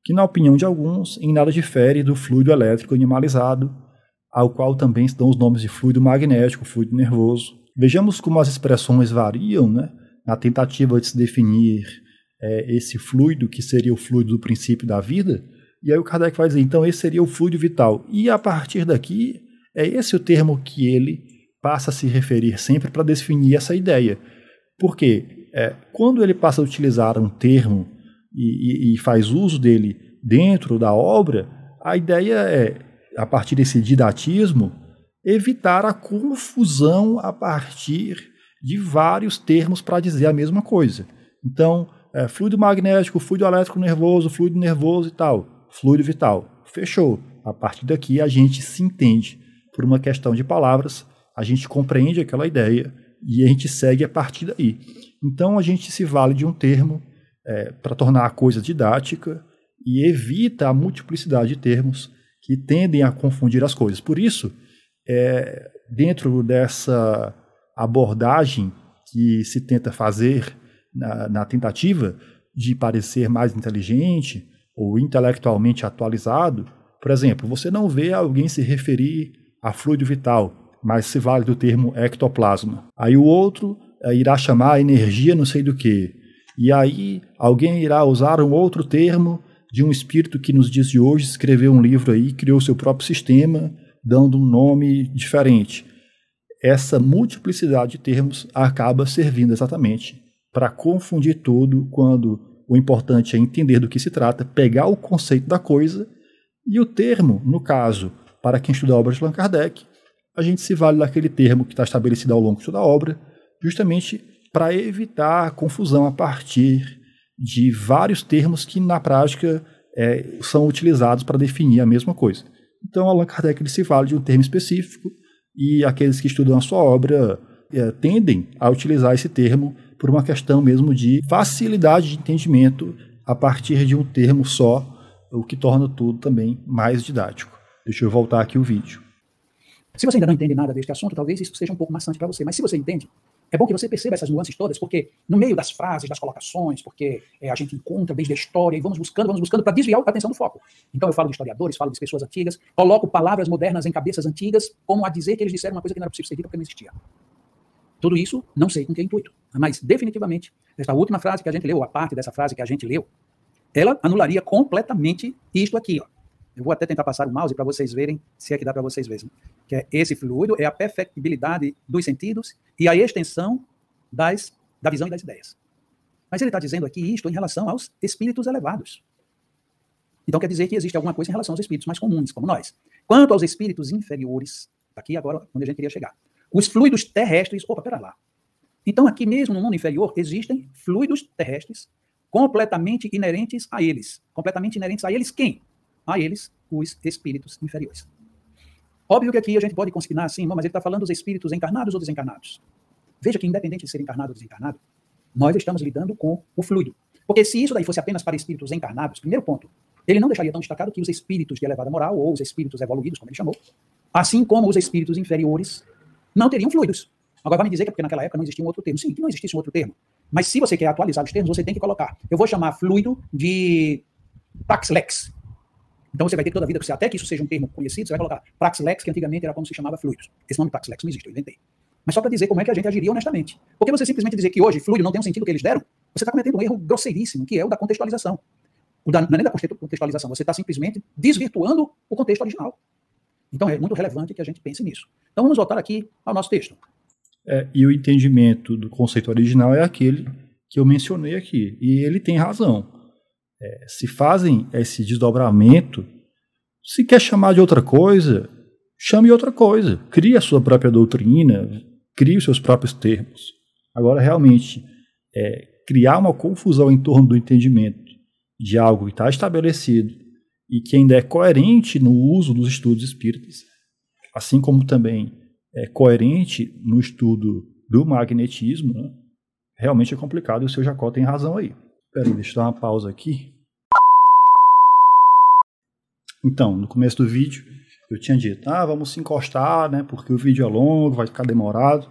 que, na opinião de alguns, em nada difere do fluido elétrico animalizado, ao qual também estão os nomes de fluido magnético, fluido nervoso. Vejamos como as expressões variam, né, na tentativa de se definir esse fluido, que seria o fluido do princípio da vida, e aí o Kardec vai dizer, então, esse seria o fluido vital. E, a partir daqui, é esse o termo que ele passa a se referir sempre para definir essa ideia. Porque quando ele passa a utilizar um termo e faz uso dele dentro da obra, a ideia é, a partir desse didatismo, evitar a confusão a partir de vários termos para dizer a mesma coisa. Então, fluido magnético, fluido elétrico nervoso, fluido nervoso e tal, fluido vital. Fechou. A partir daqui a gente se entende. Por uma questão de palavras, a gente compreende aquela ideia e a gente segue a partir daí. Então, a gente se vale de um termo para tornar a coisa didática e evita a multiplicidade de termos que tendem a confundir as coisas. Por isso, dentro dessa abordagem que se tenta fazer na tentativa de parecer mais inteligente ou intelectualmente atualizado, por exemplo, você não vê alguém se referir a fluido vital, mas se vale do termo ectoplasma. Aí o outro irá chamar energia não sei do que. E aí alguém irá usar um outro termo de um espírito que nos dias de hoje escreveu um livro aí, criou seu próprio sistema, dando um nome diferente. Essa multiplicidade de termos acaba servindo exatamente para confundir tudo, quando o importante é entender do que se trata, pegar o conceito da coisa E o termo, no caso, para quem estuda a obra de Allan Kardec, a gente se vale daquele termo que está estabelecido ao longo de toda a obra, justamente para evitar confusão a partir de vários termos que, na prática, são utilizados para definir a mesma coisa. Então, Allan Kardec ele se vale de um termo específico e aqueles que estudam a sua obra tendem a utilizar esse termo por uma questão mesmo de facilidade de entendimento a partir de um termo só, o que torna tudo também mais didático. Deixa eu voltar aqui o vídeo. Se você ainda não entende nada deste assunto, talvez isso seja um pouco maçante para você, mas se você entende, é bom que você perceba essas nuances todas, porque no meio das frases, das colocações, porque a gente encontra desde a história e vamos buscando para desviar a atenção do foco. Então eu falo de historiadores, falo de pessoas antigas, coloco palavras modernas em cabeças antigas, como a dizer que eles disseram uma coisa que não era possível ser dita porque não existia. Tudo isso, não sei com que intuito, mas definitivamente, esta última frase que a gente leu, ou a parte dessa frase que a gente leu, ela anularia completamente isto aqui, ó. Eu vou até tentar passar o mouse para vocês verem, se é que dá para vocês verem. Que é esse fluido, é a perfectibilidade dos sentidos e a extensão da visão e das ideias. Mas ele está dizendo aqui isto em relação aos espíritos elevados. Então quer dizer que existe alguma coisa em relação aos espíritos mais comuns, como nós. Quanto aos espíritos inferiores, aqui agora onde a gente queria chegar, os fluidos terrestres... Opa, pera lá. Então aqui mesmo no mundo inferior existem fluidos terrestres completamente inerentes a eles. Completamente inerentes a eles quem? A eles, os espíritos inferiores. Óbvio que aqui a gente pode consignar assim, mas ele está falando dos espíritos encarnados ou desencarnados. Veja que independente de ser encarnado ou desencarnado, nós estamos lidando com o fluido. Porque se isso daí fosse apenas para espíritos encarnados, primeiro ponto, ele não deixaria tão destacado que os espíritos de elevada moral, ou os espíritos evoluídos, como ele chamou, assim como os espíritos inferiores, não teriam fluidos. Agora vai me dizer que porque naquela época não existia um outro termo. Sim, que não existisse um outro termo. Mas se você quer atualizar os termos, você tem que colocar. Eu vou chamar fluido de praxlex. Então você vai ter toda a vida, até que isso seja um termo conhecido, você vai colocar praxlex, que antigamente era como se chamava fluidos. Esse nome praxlex não existe, eu inventei. Mas só para dizer como é que a gente agiria honestamente. Porque você simplesmente dizer que hoje fluido não tem um sentido que eles deram, você está cometendo um erro grosseiríssimo, que é o da contextualização. Não é nem da contextualização, você está simplesmente desvirtuando o contexto original. Então é muito relevante que a gente pense nisso. Então vamos voltar aqui ao nosso texto. E o entendimento do conceito original é aquele que eu mencionei aqui. E ele tem razão. Se fazem esse desdobramento, se quer chamar de outra coisa, chame outra coisa. Crie a sua própria doutrina, crie os seus próprios termos. Agora, realmente, criar uma confusão em torno do entendimento de algo que está estabelecido e que ainda é coerente no uso dos estudos espíritas, assim como também é coerente no estudo do magnetismo, né? Realmente é complicado e o seu Jacó tem razão aí. Peraí, deixa eu dar uma pausa aqui. Então, no começo do vídeo, eu tinha dito, vamos se encostar, né, porque o vídeo é longo, vai ficar demorado.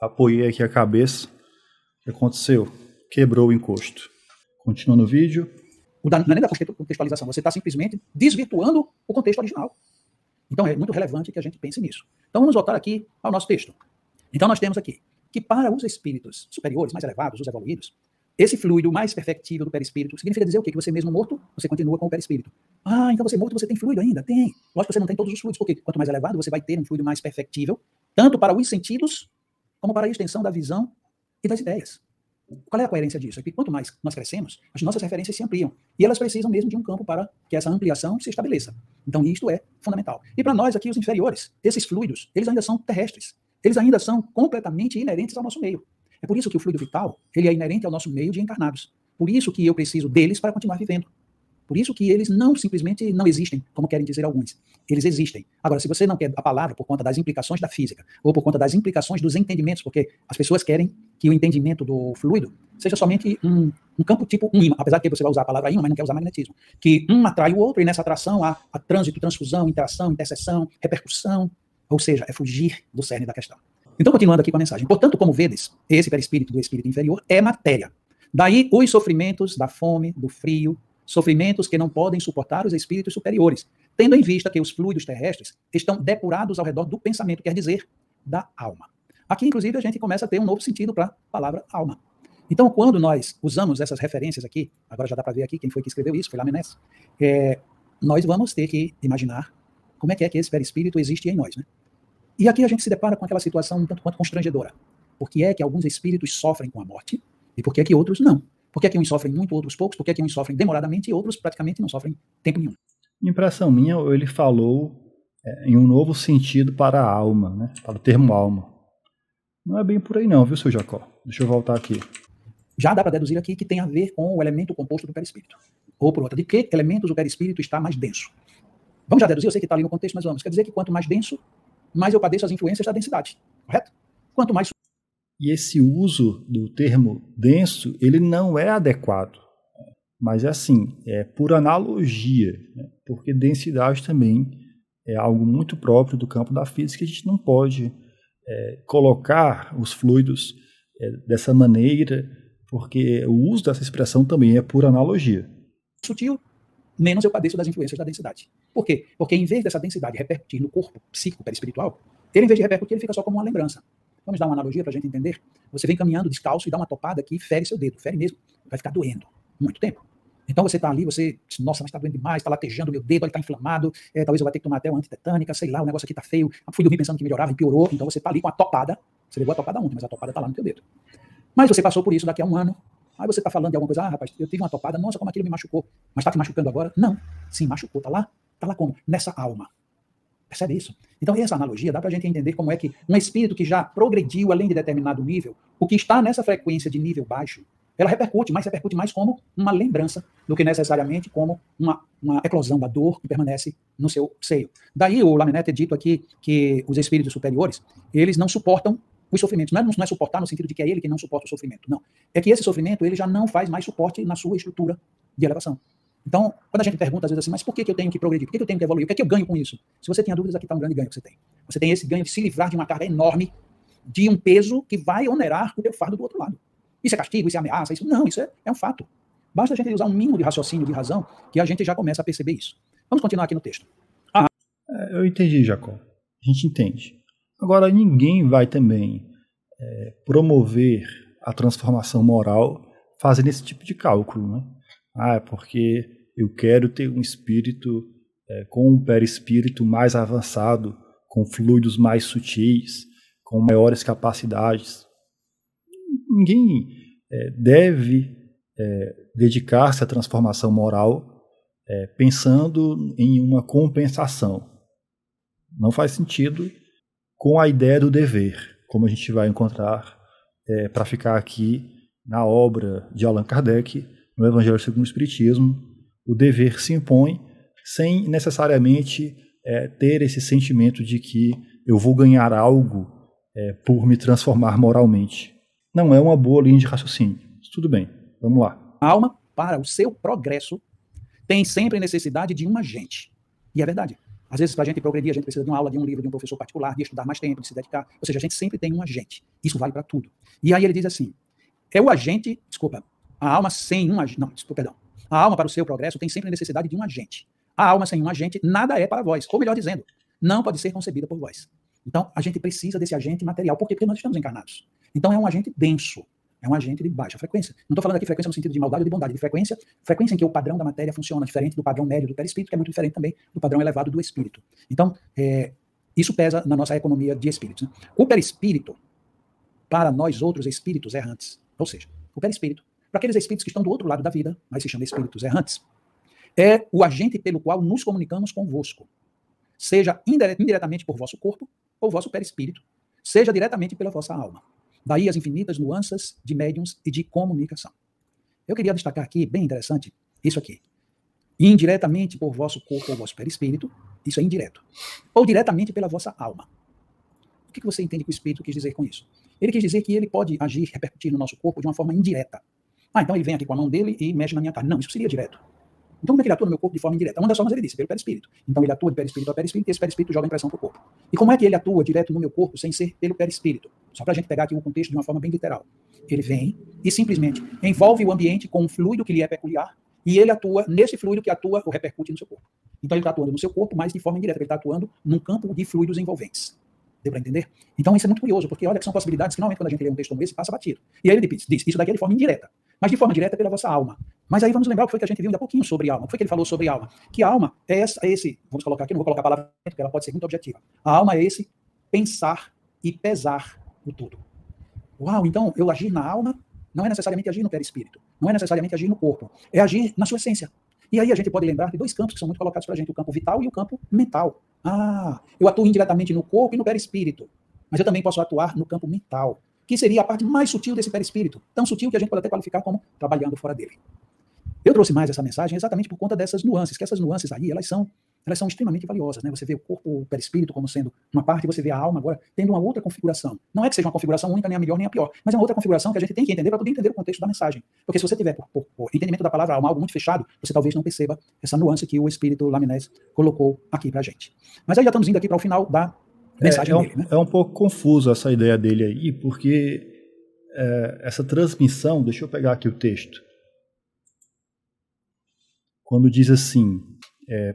Apoiei aqui a cabeça. O que aconteceu? Quebrou o encosto. Continuando o vídeo. Não é nem da contextualização, você está simplesmente desvirtuando o contexto original. Então, é muito relevante que a gente pense nisso. Então, vamos voltar aqui ao nosso texto. Então, nós temos aqui que para os espíritos superiores, mais elevados, os evoluídos, esse fluido mais perfectível do perispírito significa dizer o quê? Que você mesmo morto, você continua com o perispírito. Ah, então você morto, você tem fluido ainda? Tem. Lógico que você não tem todos os fluidos, porque quanto mais elevado, você vai ter um fluido mais perfectível, tanto para os sentidos, como para a extensão da visão e das ideias. Qual é a coerência disso? É que quanto mais nós crescemos, as nossas referências se ampliam. E elas precisam mesmo de um campo para que essa ampliação se estabeleça. Então isto é fundamental. E para nós aqui, os inferiores, esses fluidos, eles ainda são terrestres. Eles ainda são completamente inerentes ao nosso meio. É por isso que o fluido vital, ele é inerente ao nosso meio de encarnados. Por isso que eu preciso deles para continuar vivendo. Por isso que eles não simplesmente não existem, como querem dizer alguns. Eles existem. Agora, se você não quer a palavra por conta das implicações da física, ou por conta das implicações dos entendimentos, porque as pessoas querem que o entendimento do fluido seja somente um campo tipo um imã, apesar de que você vai usar a palavra imã, mas não quer usar magnetismo, que um atrai o outro e nessa atração há trânsito, transfusão, interação, interseção, repercussão, ou seja, é fugir do cerne da questão. Então, continuando aqui com a mensagem. Portanto, como vedes, esse perispírito do espírito inferior é matéria. Daí os sofrimentos da fome, do frio, sofrimentos que não podem suportar os espíritos superiores, tendo em vista que os fluidos terrestres estão depurados ao redor do pensamento, quer dizer, da alma. Aqui, inclusive, a gente começa a ter um novo sentido para a palavra alma. Então, quando nós usamos essas referências aqui, agora já dá para ver aqui quem foi que escreveu isso, foi Lamennais, nós vamos ter que imaginar como é que esse perispírito existe em nós, né? E aqui a gente se depara com aquela situação um tanto quanto constrangedora. Por que é que alguns espíritos sofrem com a morte e por que é que outros não? Por que é que uns sofrem muito, outros poucos? Por que é que uns sofrem demoradamente e outros praticamente não sofrem tempo nenhum? Impressão minha, ele falou em um novo sentido para a alma, né? Para o termo alma. Não é bem por aí não, viu, seu Jacó? Deixa eu voltar aqui. Já dá para deduzir aqui que tem a ver com o elemento composto do perispírito. Ou por outra, de que elementos o perispírito está mais denso? Vamos já deduzir, eu sei que está ali no contexto, mas vamos. Quer dizer que quanto mais denso, mais eu padeço as influências da densidade, correto? Quanto mais... E esse uso do termo denso, ele não é adequado, mas é assim, é por analogia, né? Porque densidade também é algo muito próprio do campo da física, a gente não pode colocar os fluidos dessa maneira, porque o uso dessa expressão também é por analogia. Sutil, menos eu padeço das influências da densidade. Por quê? Porque em vez dessa densidade repercutir no corpo psíquico perispiritual, ele em vez de repercutir, ele fica só como uma lembrança. Vamos dar uma analogia para a gente entender? Você vem caminhando descalço e dá uma topada que fere seu dedo, fere mesmo, vai ficar doendo muito tempo. Então você está ali, você diz, nossa, mas está doendo demais, está latejando meu dedo, ele está inflamado, talvez eu vá ter que tomar até uma antitetânica, sei lá, o negócio aqui está feio, fui dormir pensando que melhorava e piorou, então você está ali com a topada, você levou a topada ontem, mas a topada está lá no teu dedo. Mas você passou por isso daqui a um ano, aí você está falando de alguma coisa, ah, rapaz, eu tive uma topada, nossa, como aquilo me machucou, mas está te machucando agora? Não, sim, machucou, está lá como? Nessa alma. Percebe isso? Então, essa analogia dá para a gente entender como é que um espírito que já progrediu além de determinado nível, o que está nessa frequência de nível baixo, ela repercute, mas repercute mais como uma lembrança do que necessariamente como uma eclosão da dor que permanece no seu seio. Daí o Lamennais é dito aqui que os espíritos superiores, eles não suportam os sofrimentos. Não é suportar no sentido de que é ele que não suporta o sofrimento, não. É que esse sofrimento, ele já não faz mais suporte na sua estrutura de elevação. Então, quando a gente pergunta às vezes assim, mas por que eu tenho que progredir? Por que eu tenho que evoluir? O que é que eu ganho com isso? Se você tinha dúvidas, aqui está um grande ganho que você tem. Você tem esse ganho de se livrar de uma carga enorme, de um peso que vai onerar o teu fardo do outro lado. Isso é castigo, isso é ameaça, isso não, isso é um fato. Basta a gente usar um mínimo de raciocínio, de razão, que a gente já começa a perceber isso. Vamos continuar aqui no texto. Eu entendi, Jacó. A gente entende. Agora, ninguém vai também promover a transformação moral fazendo esse tipo de cálculo, né? Ah, é porque eu quero ter um espírito com um perispírito mais avançado, com fluidos mais sutis, com maiores capacidades. Ninguém deve dedicar-se à transformação moral pensando em uma compensação. Não faz sentido com a ideia do dever, como a gente vai encontrar para ficar aqui na obra de Allan Kardec, no Evangelho Segundo o Espiritismo. O dever se impõe sem necessariamente ter esse sentimento de que eu vou ganhar algo por me transformar moralmente. Não é uma boa linha de raciocínio. Tudo bem, vamos lá. A alma, para o seu progresso, tem sempre necessidade de um agente. E é verdade. Às vezes, para a gente progredir, a gente precisa de uma aula, de um livro, de um professor particular, de estudar mais tempo, de se dedicar. Ou seja, a gente sempre tem um agente. Isso vale para tudo. E aí ele diz assim, A alma para o seu progresso tem sempre necessidade de um agente. A alma sem um agente nada é para vós. Ou melhor dizendo, não pode ser concebida por vós. Então, a gente precisa desse agente material. Por quê? Porque nós estamos encarnados. Então, é um agente denso. É um agente de baixa frequência. Não estou falando aqui frequência no sentido de maldade ou de bondade. De frequência em que o padrão da matéria funciona diferente do padrão médio do perispírito, que é muito diferente também do padrão elevado do espírito. Então, isso pesa na nossa economia de espíritos, né? O perispírito, para nós outros espíritos errantes, ou seja, o perispírito, para aqueles espíritos que estão do outro lado da vida, mas se chamam espíritos errantes, é o agente pelo qual nos comunicamos convosco, seja indiretamente por vosso corpo ou vosso perispírito, seja diretamente pela vossa alma. Daí as infinitas nuances de médiums e de comunicação. Eu queria destacar aqui, bem interessante, isso aqui. Indiretamente por vosso corpo ou vosso perispírito, isso é indireto. Ou diretamente pela vossa alma. O que você entende que o espírito quis dizer com isso? Ele quis dizer que ele pode agir, repercutir no nosso corpo de uma forma indireta. Ah, então ele vem aqui com a mão dele e mexe na minha cara. Não, isso seria direto. Então como é que ele atua no meu corpo de forma indireta? Uma das formas ele disse, pelo perispírito. Então ele atua de perispírito a perispírito e esse perispírito joga impressão para o corpo. E como é que ele atua direto no meu corpo sem ser pelo perispírito? Só para a gente pegar aqui o contexto de uma forma bem literal. Ele vem e simplesmente envolve o ambiente com um fluido que lhe é peculiar e ele atua nesse fluido que atua ou repercute no seu corpo. Então ele está atuando no seu corpo, mas de forma indireta. Ele está atuando num campo de fluidos envolventes. Deu para entender? Então isso é muito curioso, porque olha que são possibilidades que normalmente quando a gente lê um texto como esse, passa batido. E aí ele diz, isso daqui é de forma indireta, mas de forma direta pela vossa alma. Mas aí vamos lembrar o que foi que a gente viu ainda há pouquinho sobre alma. O que foi que ele falou sobre alma? Que a alma é esse, vamos colocar aqui, não vou colocar a palavra, porque ela pode ser muito objetiva. A alma é esse pensar e pesar no todo. Uau, então eu agir na alma não é necessariamente agir no perispírito, não é necessariamente agir no corpo, é agir na sua essência. E aí a gente pode lembrar de dois campos que são muito colocados para a gente, o campo vital e o campo mental. Ah, eu atuo indiretamente no corpo e no perispírito, mas eu também posso atuar no campo mental, que seria a parte mais sutil desse perispírito, tão sutil que a gente pode até qualificar como trabalhando fora dele. Eu trouxe mais essa mensagem exatamente por conta dessas nuances, que essas nuances aí, elas são extremamente valiosas, né? Você vê o corpo, o perispírito como sendo uma parte, você vê a alma agora tendo uma outra configuração. Não é que seja uma configuração única, nem a melhor, nem a pior, mas é uma outra configuração que a gente tem que entender para poder entender o contexto da mensagem. Porque se você tiver por entendimento da palavra alma algo muito fechado, você talvez não perceba essa nuance que o espírito Lamennais colocou aqui para a gente. Mas aí já estamos indo aqui para o final da mensagem dele, né? É um pouco confuso essa ideia dele aí, porque essa transmissão, deixa eu pegar aqui o texto, quando diz assim...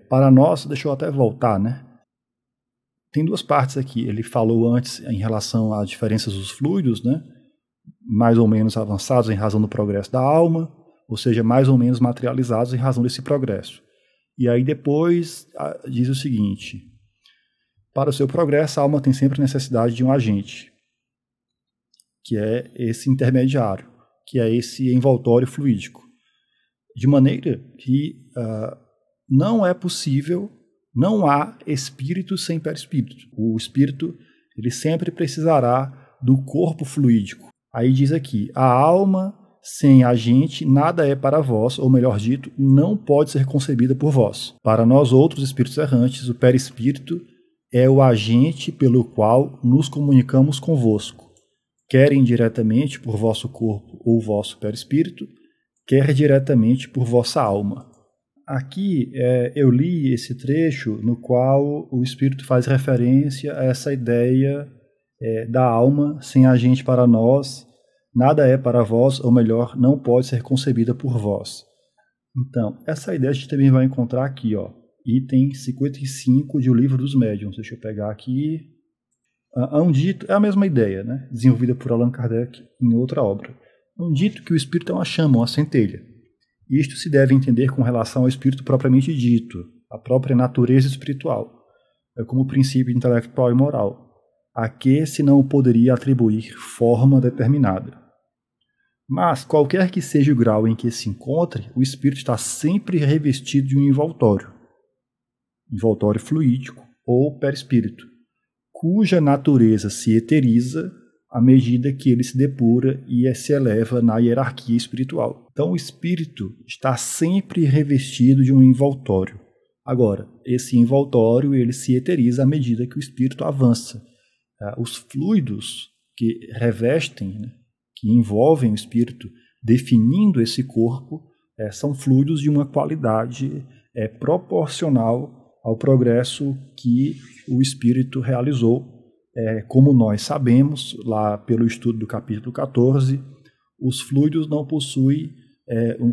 para nós, deixa eu até voltar, né? Tem duas partes aqui. Ele falou antes em relação às diferenças dos fluidos, né? Mais ou menos avançados em razão do progresso da alma, ou seja, mais ou menos materializados em razão desse progresso. E aí depois diz o seguinte: para o seu progresso, a alma tem sempre necessidade de um agente, que é esse intermediário, que é esse envoltório fluídico. De maneira que... não é possível, não há espírito sem perispírito. O espírito, ele sempre precisará do corpo fluídico. Aí diz aqui, a alma sem agente nada é para vós, ou melhor dito, não pode ser concebida por vós. Para nós outros espíritos errantes, o perispírito é o agente pelo qual nos comunicamos convosco, quer indiretamente por vosso corpo ou vosso perispírito, quer diretamente por vossa alma. Aqui eu li esse trecho no qual o Espírito faz referência a essa ideia da alma sem agente para nós, nada é para vós, ou melhor, não pode ser concebida por vós. Então, essa ideia a gente também vai encontrar aqui, ó, item 55 de O Livro dos Médiuns. Deixa eu pegar aqui. Há um dito, é a mesma ideia, né? Desenvolvida por Allan Kardec em outra obra. Há um dito que o Espírito é uma chama, uma centelha. Isto se deve entender com relação ao espírito propriamente dito, a própria natureza espiritual, como princípio intelectual e moral, a que se não poderia atribuir forma determinada. Mas, qualquer que seja o grau em que se encontre, o espírito está sempre revestido de um envoltório fluídico ou perispírito, cuja natureza se eteriza à medida que ele se depura e se eleva na hierarquia espiritual. Então o espírito está sempre revestido de um envoltório. Agora, esse envoltório ele se eteriza à medida que o espírito avança. Os fluidos que revestem, né, que envolvem o espírito, definindo esse corpo, são fluidos de uma qualidade proporcional ao progresso que o espírito realizou. Como nós sabemos, lá pelo estudo do capítulo 14, os fluidos não possuem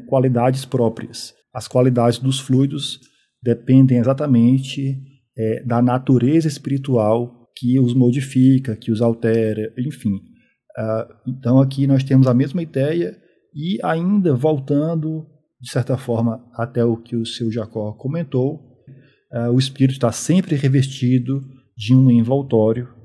qualidades próprias. As qualidades dos fluidos dependem exatamente da natureza espiritual que os modifica, que os altera, enfim. Então aqui nós temos a mesma ideia e ainda voltando, de certa forma, até o que o seu Jacob comentou, o espírito está sempre revestido de um envoltório,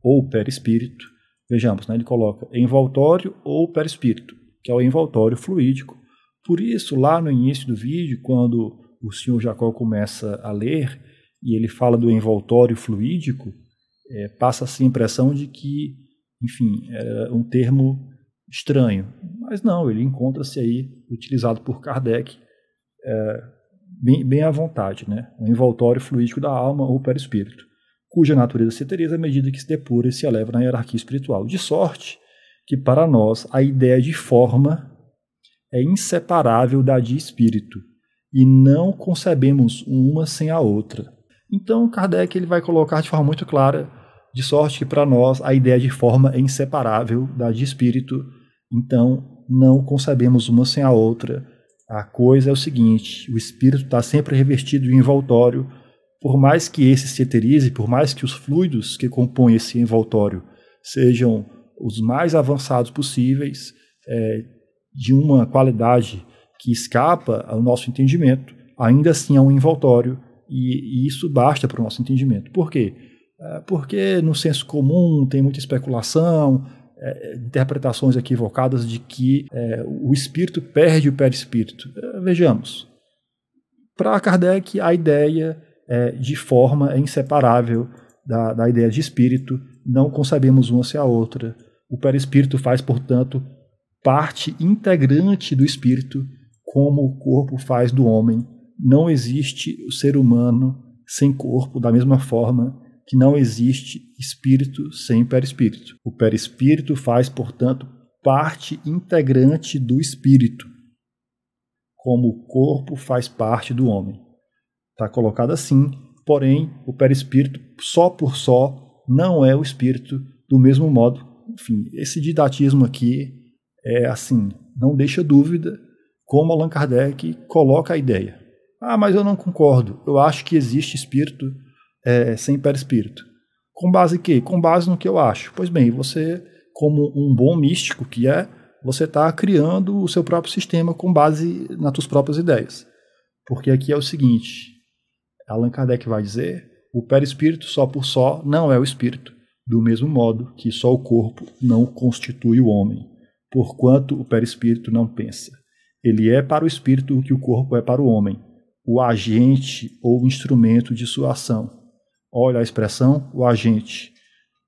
ou perispírito, vejamos, né, ele coloca envoltório ou perispírito, que é o envoltório fluídico. Por isso, lá no início do vídeo, quando o senhor Jacob começa a ler e ele fala do envoltório fluídico, passa-se a impressão de que, enfim, é um termo estranho. Mas não, ele encontra-se aí, utilizado por Kardec, bem à vontade, né? O envoltório fluídico da alma ou perispírito, cuja natureza se eteriza à medida que se depura e se eleva na hierarquia espiritual. De sorte que, para nós, a ideia de forma é inseparável da de espírito, e não concebemos uma sem a outra. Então, Kardec ele vai colocar de forma muito clara, de sorte que, para nós, a ideia de forma é inseparável da de espírito, então não concebemos uma sem a outra. A coisa é o seguinte, o espírito está sempre revestido de envoltório. Por mais que esse se eterize, por mais que os fluidos que compõem esse envoltório sejam os mais avançados possíveis, de uma qualidade que escapa ao nosso entendimento, ainda assim é um envoltório e isso basta para o nosso entendimento. Por quê? Porque no senso comum tem muita especulação, interpretações equivocadas de que o espírito perde o perispírito. Vejamos. Para Kardec, a ideia de forma é inseparável da ideia de espírito, não concebemos uma sem a outra. O perispírito faz, portanto, parte integrante do espírito, como o corpo faz do homem. Não existe o ser humano sem corpo, da mesma forma que não existe espírito sem perispírito. O perispírito faz, portanto, parte integrante do espírito, como o corpo faz parte do homem. Está colocado assim, porém, o perispírito, só por só, não é o espírito do mesmo modo. Enfim, esse didatismo aqui é assim, não deixa dúvida como Allan Kardec coloca a ideia. Ah, mas eu não concordo, eu acho que existe espírito sem perispírito. Com base em quê? Com base no que eu acho. Pois bem, você, como um bom místico que é, você está criando o seu próprio sistema com base nas suas próprias ideias. Porque aqui é o seguinte, Allan Kardec vai dizer, o perispírito só por só não é o espírito, do mesmo modo que só o corpo não constitui o homem, porquanto o perispírito não pensa. Ele é para o espírito o que o corpo é para o homem, o agente ou instrumento de sua ação. Olha a expressão, o agente,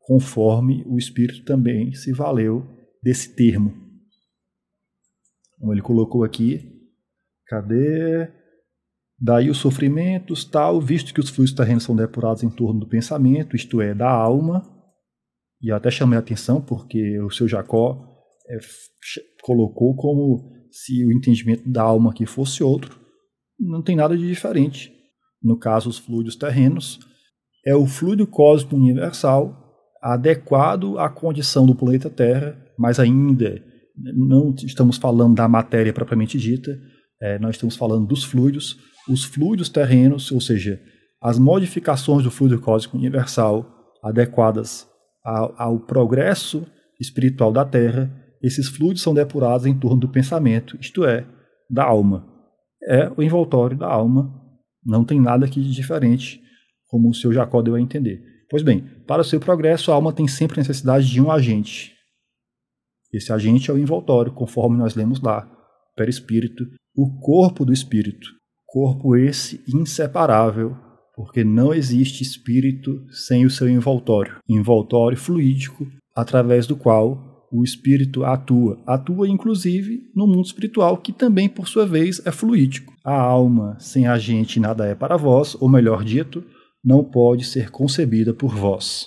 conforme o espírito também se valeu desse termo. Então, ele colocou aqui, cadê? Daí os sofrimentos, tal, visto que os fluidos terrenos são depurados em torno do pensamento, isto é, da alma, e até chamei a atenção porque o seu Jacó colocou como se o entendimento da alma aqui fosse outro, não tem nada de diferente. No caso, os fluidos terrenos, é o fluido cósmico universal, adequado à condição do planeta Terra, mas ainda não estamos falando da matéria propriamente dita, nós estamos falando dos fluidos, os fluidos terrenos, ou seja, as modificações do fluido cósmico universal adequadas ao progresso espiritual da Terra, esses fluidos são depurados em torno do pensamento, isto é, da alma. É o envoltório da alma, não tem nada aqui de diferente, como o seu Jacó deu a entender. Pois bem, para o seu progresso, a alma tem sempre necessidade de um agente. Esse agente é o envoltório, conforme nós lemos lá, perispírito, o corpo do espírito. Corpo esse inseparável, porque não existe espírito sem o seu envoltório. Envoltório fluídico, através do qual o espírito atua. Atua, inclusive, no mundo espiritual, que também, por sua vez, é fluídico. A alma sem agente nada é para vós, ou melhor dito, não pode ser concebida por vós.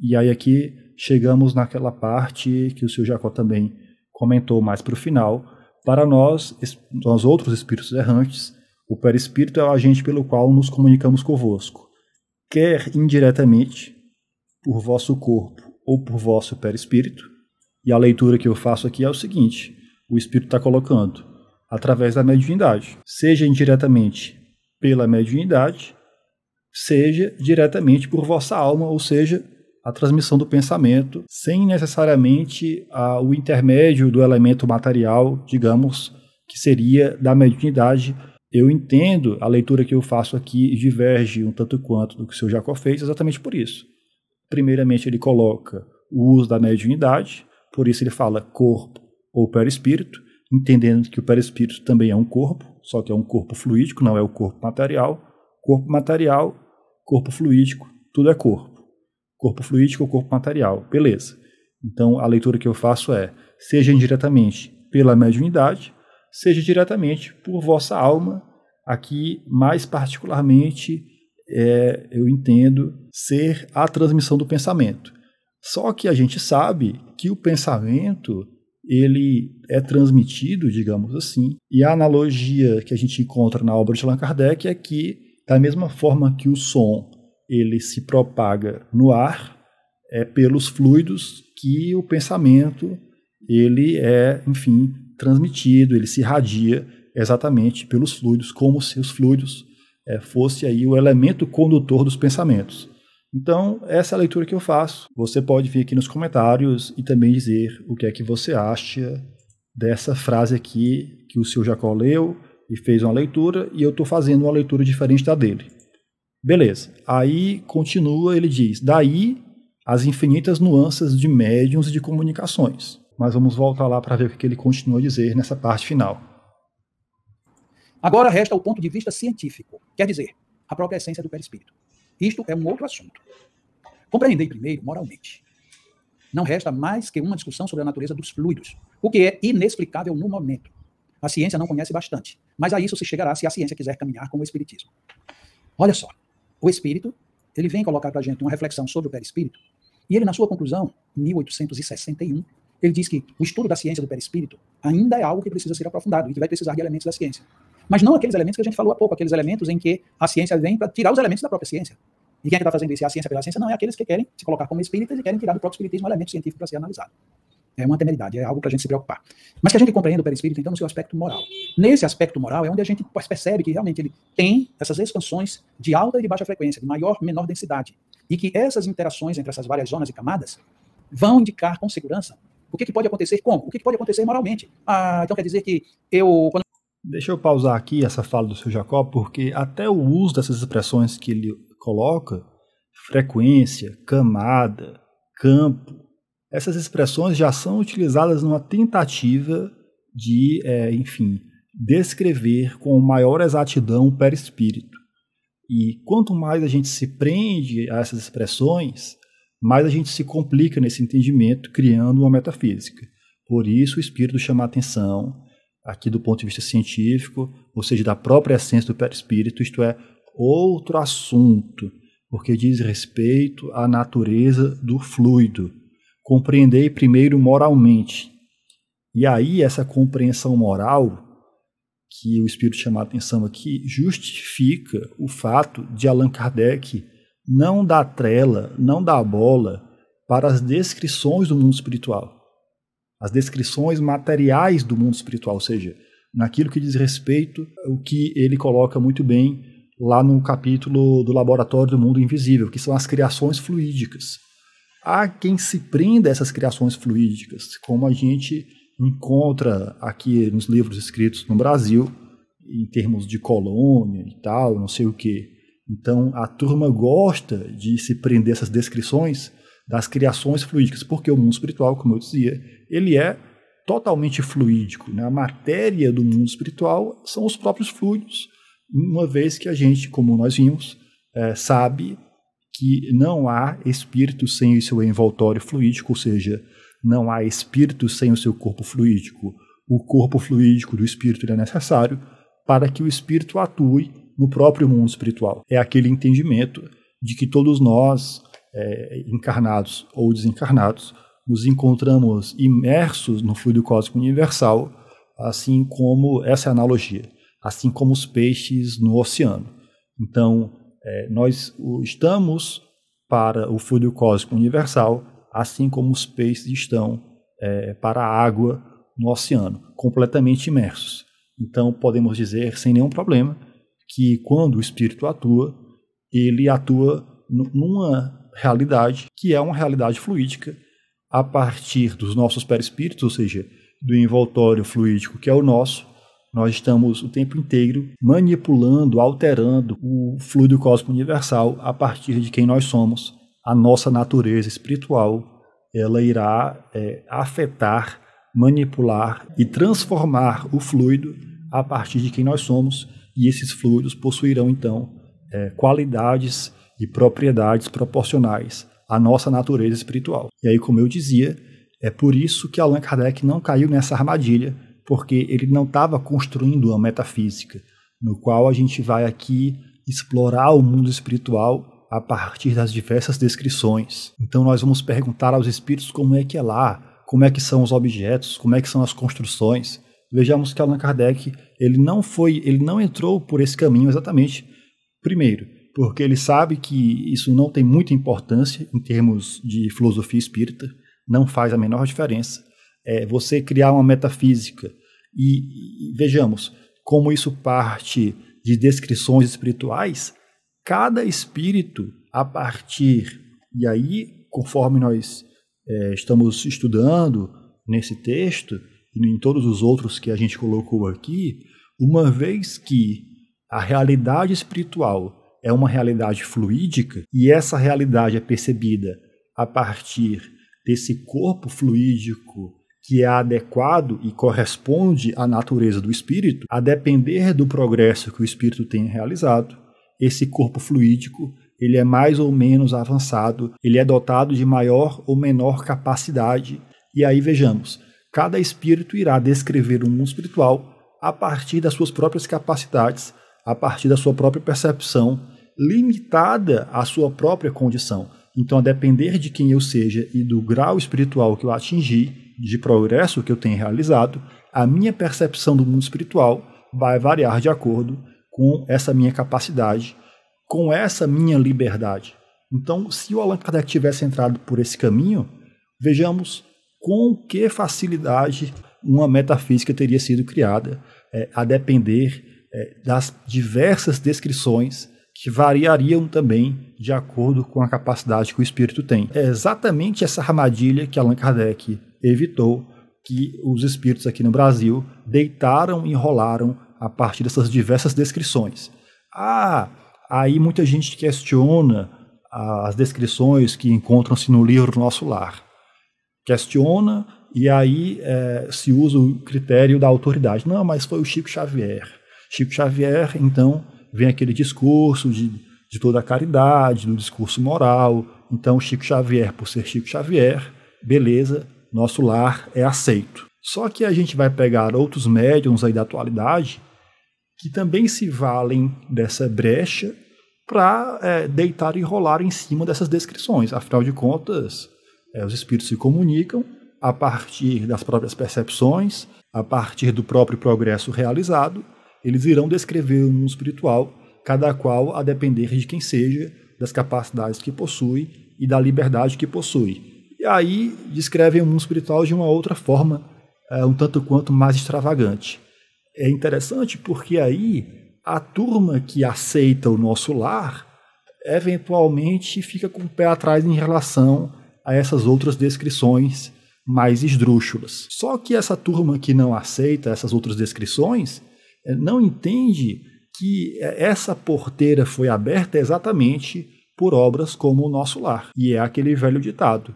E aí aqui chegamos naquela parte que o seu Jacó também comentou mais para o final. Para nós outros espíritos errantes, o perispírito é o agente pelo qual nos comunicamos convosco, quer indiretamente por vosso corpo ou por vosso perispírito. E a leitura que eu faço aqui é o seguinte, o espírito está colocando, através da mediunidade, seja indiretamente pela mediunidade, seja diretamente por vossa alma, ou seja, a transmissão do pensamento, sem necessariamente o intermédio do elemento material, digamos, que seria da mediunidade. Eu entendo, a leitura que eu faço aqui diverge um tanto quanto do que o seu Jacó fez, exatamente por isso. Primeiramente, ele coloca o uso da mediunidade, por isso ele fala corpo ou perispírito, entendendo que o perispírito também é um corpo, só que é um corpo fluídico, não é o corpo material. Corpo material, corpo fluídico, tudo é corpo. Corpo fluídico ou corpo material, beleza. Então, a leitura que eu faço é, seja indiretamente pela mediunidade, seja diretamente por vossa alma. Aqui, mais particularmente, eu entendo ser a transmissão do pensamento. Só que a gente sabe que o pensamento, ele é transmitido, digamos assim, e a analogia que a gente encontra na obra de Allan Kardec é que, da mesma forma que o som ele se propaga no ar, é pelos fluidos que o pensamento ele é, enfim, transmitido, ele se irradia exatamente pelos fluidos, como se os fluidos fosse aí o elemento condutor dos pensamentos. Então, essa é a leitura que eu faço. Você pode vir aqui nos comentários e também dizer o que é que você acha dessa frase aqui que o seu Jacó leu, e fez uma leitura, e eu estou fazendo uma leitura diferente da dele. Beleza, aí continua, ele diz, daí as infinitas nuances de médiuns e de comunicações. Mas vamos voltar lá para ver o que ele continua a dizer nessa parte final. Agora resta o ponto de vista científico, quer dizer, a própria essência do perispírito. Isto é um outro assunto. Compreendei primeiro moralmente. Não resta mais que uma discussão sobre a natureza dos fluidos, o que é inexplicável no momento. A ciência não conhece bastante, mas a isso se chegará se a ciência quiser caminhar com o espiritismo. Olha só, o espírito, ele vem colocar para a gente uma reflexão sobre o perispírito, e ele, na sua conclusão, em 1861, ele diz que o estudo da ciência do perispírito ainda é algo que precisa ser aprofundado e que vai precisar de elementos da ciência. Mas não aqueles elementos que a gente falou há pouco, aqueles elementos em que a ciência vem para tirar os elementos da própria ciência. E quem é que está fazendo isso? A ciência pela ciência? Não, é aqueles que querem se colocar como espíritas e querem tirar do próprio espiritismo um elemento científico para ser analisado. É uma temeridade, é algo para a gente se preocupar. Mas que a gente compreenda o perispírito, então, no seu aspecto moral. Nesse aspecto moral é onde a gente percebe que realmente ele tem essas expansões de alta e de baixa frequência, de maior e menor densidade. E que essas interações entre essas várias zonas e camadas vão indicar com segurança o que pode acontecer como, o que pode acontecer moralmente. Ah, então quer dizer que eu... Deixa eu pausar aqui essa fala do seu Jacob, porque até o uso dessas expressões que ele coloca, frequência, camada, campo, essas expressões já são utilizadas numa tentativa de, enfim, descrever com maior exatidão o perispírito. E quanto mais a gente se prende a essas expressões, mais a gente se complica nesse entendimento, criando uma metafísica. Por isso o espírito chama a atenção, aqui do ponto de vista científico, ou seja, da própria essência do perispírito, isto é, outro assunto, porque diz respeito à natureza do fluido. Compreender primeiro moralmente. E aí essa compreensão moral, que o espírito chama a atenção aqui, justifica o fato de Allan Kardec não dar trela, não dar bola para as descrições do mundo espiritual. As descrições materiais do mundo espiritual, ou seja, naquilo que diz respeito ao que ele coloca muito bem lá no capítulo do Laboratório do Mundo Invisível, que são as criações fluídicas. Há quem se prenda a essas criações fluídicas, como a gente encontra aqui nos livros escritos no Brasil, em termos de colônia e tal, não sei o quê. Então a turma gosta de se prender a essas descrições das criações fluídicas, porque o mundo espiritual, como eu dizia, ele é totalmente fluídico, né? A matéria do mundo espiritual são os próprios fluidos, uma vez que a gente, como nós vimos, sabe que não há espírito sem o seu envoltório fluídico, ou seja, não há espírito sem o seu corpo fluídico. O corpo fluídico do espírito é necessário para que o espírito atue no próprio mundo espiritual. É aquele entendimento de que todos nós, encarnados ou desencarnados, nos encontramos imersos no fluido cósmico universal, assim como, essa é a analogia, assim como os peixes no oceano. Então, nós estamos para o fluido cósmico universal, assim como os peixes estão para a água no oceano, completamente imersos. Então, podemos dizer, sem nenhum problema, que quando o espírito atua, ele atua numa realidade que é uma realidade fluídica, a partir dos nossos perispíritos, ou seja, do envoltório fluídico que é o nosso. Nós estamos o tempo inteiro manipulando, alterando o fluido cósmico universal a partir de quem nós somos. A nossa natureza espiritual, ela irá afetar, manipular e transformar o fluido a partir de quem nós somos, e esses fluidos possuirão então qualidades e propriedades proporcionais à nossa natureza espiritual. E aí, como eu dizia, é por isso que Allan Kardec não caiu nessa armadilha, porque ele não estava construindo uma metafísica, no qual a gente vai aqui explorar o mundo espiritual a partir das diversas descrições. Então nós vamos perguntar aos espíritos como é que é lá, como é que são os objetos, como é que são as construções. Vejamos que Allan Kardec ele não entrou por esse caminho exatamente, primeiro, porque ele sabe que isso não tem muita importância em termos de filosofia espírita, não faz a menor diferença. Você criar uma metafísica e vejamos como isso parte de descrições espirituais, cada espírito a partir, e aí conforme nós estamos estudando nesse texto e em todos os outros que a gente colocou aqui, uma vez que a realidade espiritual é uma realidade fluídica, e essa realidade é percebida a partir desse corpo fluídico que é adequado e corresponde à natureza do espírito, a depender do progresso que o espírito tenha realizado, esse corpo fluídico ele é mais ou menos avançado, ele é dotado de maior ou menor capacidade. E aí vejamos, cada espírito irá descrever o mundo espiritual a partir das suas próprias capacidades, a partir da sua própria percepção, limitada à sua própria condição. Então, a depender de quem eu seja e do grau espiritual que eu atingi, de progresso que eu tenho realizado, a minha percepção do mundo espiritual vai variar de acordo com essa minha capacidade, com essa minha liberdade. Então, se o Allan Kardec tivesse entrado por esse caminho, vejamos com que facilidade uma metafísica teria sido criada, a depender das diversas descrições que variariam também de acordo com a capacidade que o espírito tem. É exatamente essa armadilha que Allan Kardec evitou, que os espíritos aqui no Brasil deitaram e enrolaram a partir dessas diversas descrições. Aí muita gente questiona as descrições que encontram-se no livro Nosso Lar. Questiona e aí se usa o critério da autoridade. Não, mas foi o Chico Xavier. Chico Xavier, então, vem aquele discurso de toda a caridade, do discurso moral. Então, Chico Xavier, por ser Chico Xavier, beleza, Nosso Lar é aceito. Só que a gente vai pegar outros médiums aí da atualidade que também se valem dessa brecha para deitar e rolar em cima dessas descrições. Afinal de contas, os espíritos se comunicam a partir das próprias percepções, a partir do próprio progresso realizado. Eles irão descrever o mundo espiritual, cada qual a depender de quem seja, das capacidades que possui e da liberdade que possui. E aí descrevem o mundo espiritual de uma outra forma, um tanto quanto mais extravagante. É interessante porque aí a turma que aceita o Nosso Lar eventualmente fica com o pé atrás em relação a essas outras descrições mais esdrúxulas. Só que essa turma que não aceita essas outras descrições não entende que essa porteira foi aberta exatamente por obras como o Nosso Lar. E é aquele velho ditado,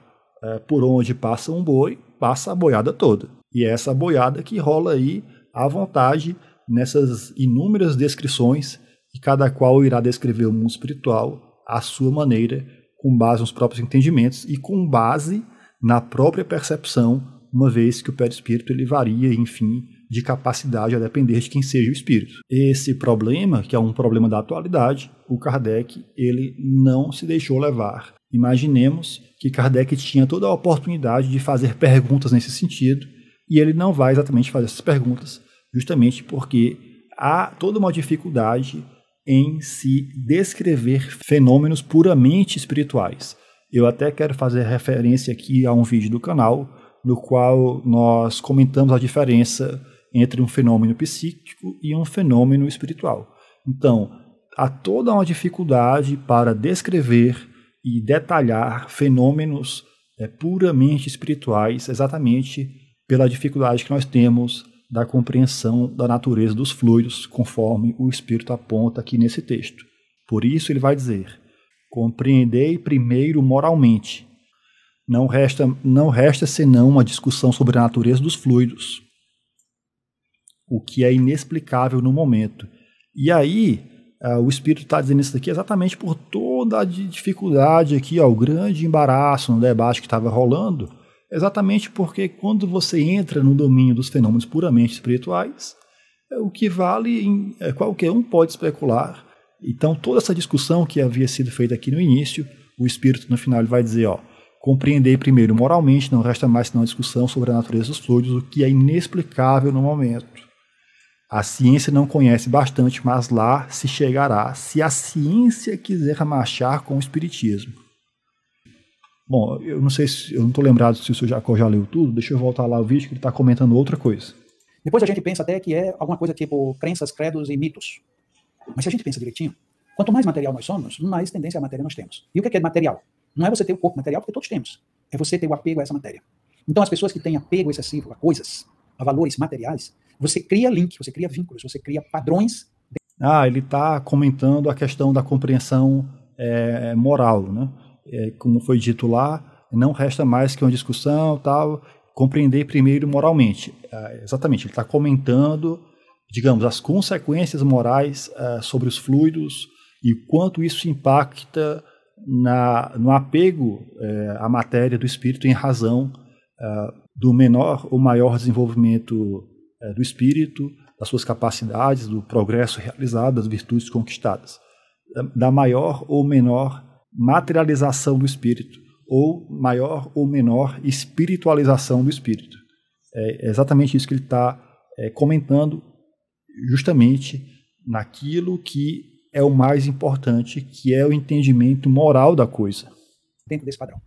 por onde passa um boi, passa a boiada toda. E é essa boiada que rola aí à vontade nessas inúmeras descrições, e cada qual irá descrever o mundo espiritual à sua maneira, com base nos próprios entendimentos e com base na própria percepção, uma vez que o perispírito ele varia, enfim, de capacidade a depender de quem seja o espírito. Esse problema, que é um problema da atualidade, o Kardec ele não se deixou levar. Imaginemos que Kardec tinha toda a oportunidade de fazer perguntas nesse sentido, e ele não vai exatamente fazer essas perguntas, justamente porque há toda uma dificuldade em se descrever fenômenos puramente espirituais. Eu até quero fazer referência aqui a um vídeo do canal, no qual nós comentamos a diferença entre um fenômeno psíquico e um fenômeno espiritual. Então, há toda uma dificuldade para descrever e detalhar fenômenos puramente espirituais, exatamente pela dificuldade que nós temos da compreensão da natureza dos fluidos, conforme o Espírito aponta aqui nesse texto. Por isso ele vai dizer, compreendei primeiro moralmente. Não resta senão uma discussão sobre a natureza dos fluidos, o que é inexplicável no momento. E aí, o Espírito está dizendo isso aqui exatamente por toda a dificuldade aqui, o grande embaraço no debate que estava rolando, exatamente porque quando você entra no domínio dos fenômenos puramente espirituais, o que vale, qualquer um pode especular. Então, toda essa discussão que havia sido feita aqui no início, o Espírito no final vai dizer, compreender primeiro moralmente, não resta mais senão discussão sobre a natureza dos fluidos, o que é inexplicável no momento. A ciência não conhece bastante, mas lá se chegará, se a ciência quiser marchar com o espiritismo. Bom, eu não estou lembrado se o senhor Jacob já leu tudo, deixa eu voltar lá o vídeo que ele está comentando outra coisa. Depois a gente pensa até que é alguma coisa tipo crenças, credos e mitos. Mas se a gente pensa direitinho, quanto mais material nós somos, mais tendência à matéria nós temos. E o que é material? Não é você ter o corpo material, porque todos temos. É você ter o apego a essa matéria. Então as pessoas que têm apego excessivo a coisas, a valores materiais, você cria link, você cria vínculos, você cria padrões. Ele está comentando a questão da compreensão moral, né? Como foi dito lá, não resta mais que uma discussão, tal. compreender primeiro moralmente. Exatamente, ele está comentando, digamos, as consequências morais sobre os fluidos e o quanto isso impacta no apego à matéria do espírito em razão do menor ou maior desenvolvimento do espírito, das suas capacidades, do progresso realizado, das virtudes conquistadas, da maior ou menor materialização do espírito, ou maior ou menor espiritualização do espírito. É exatamente isso que ele está comentando, justamente naquilo que é o mais importante, que é o entendimento moral da coisa. Dentro desse padrão.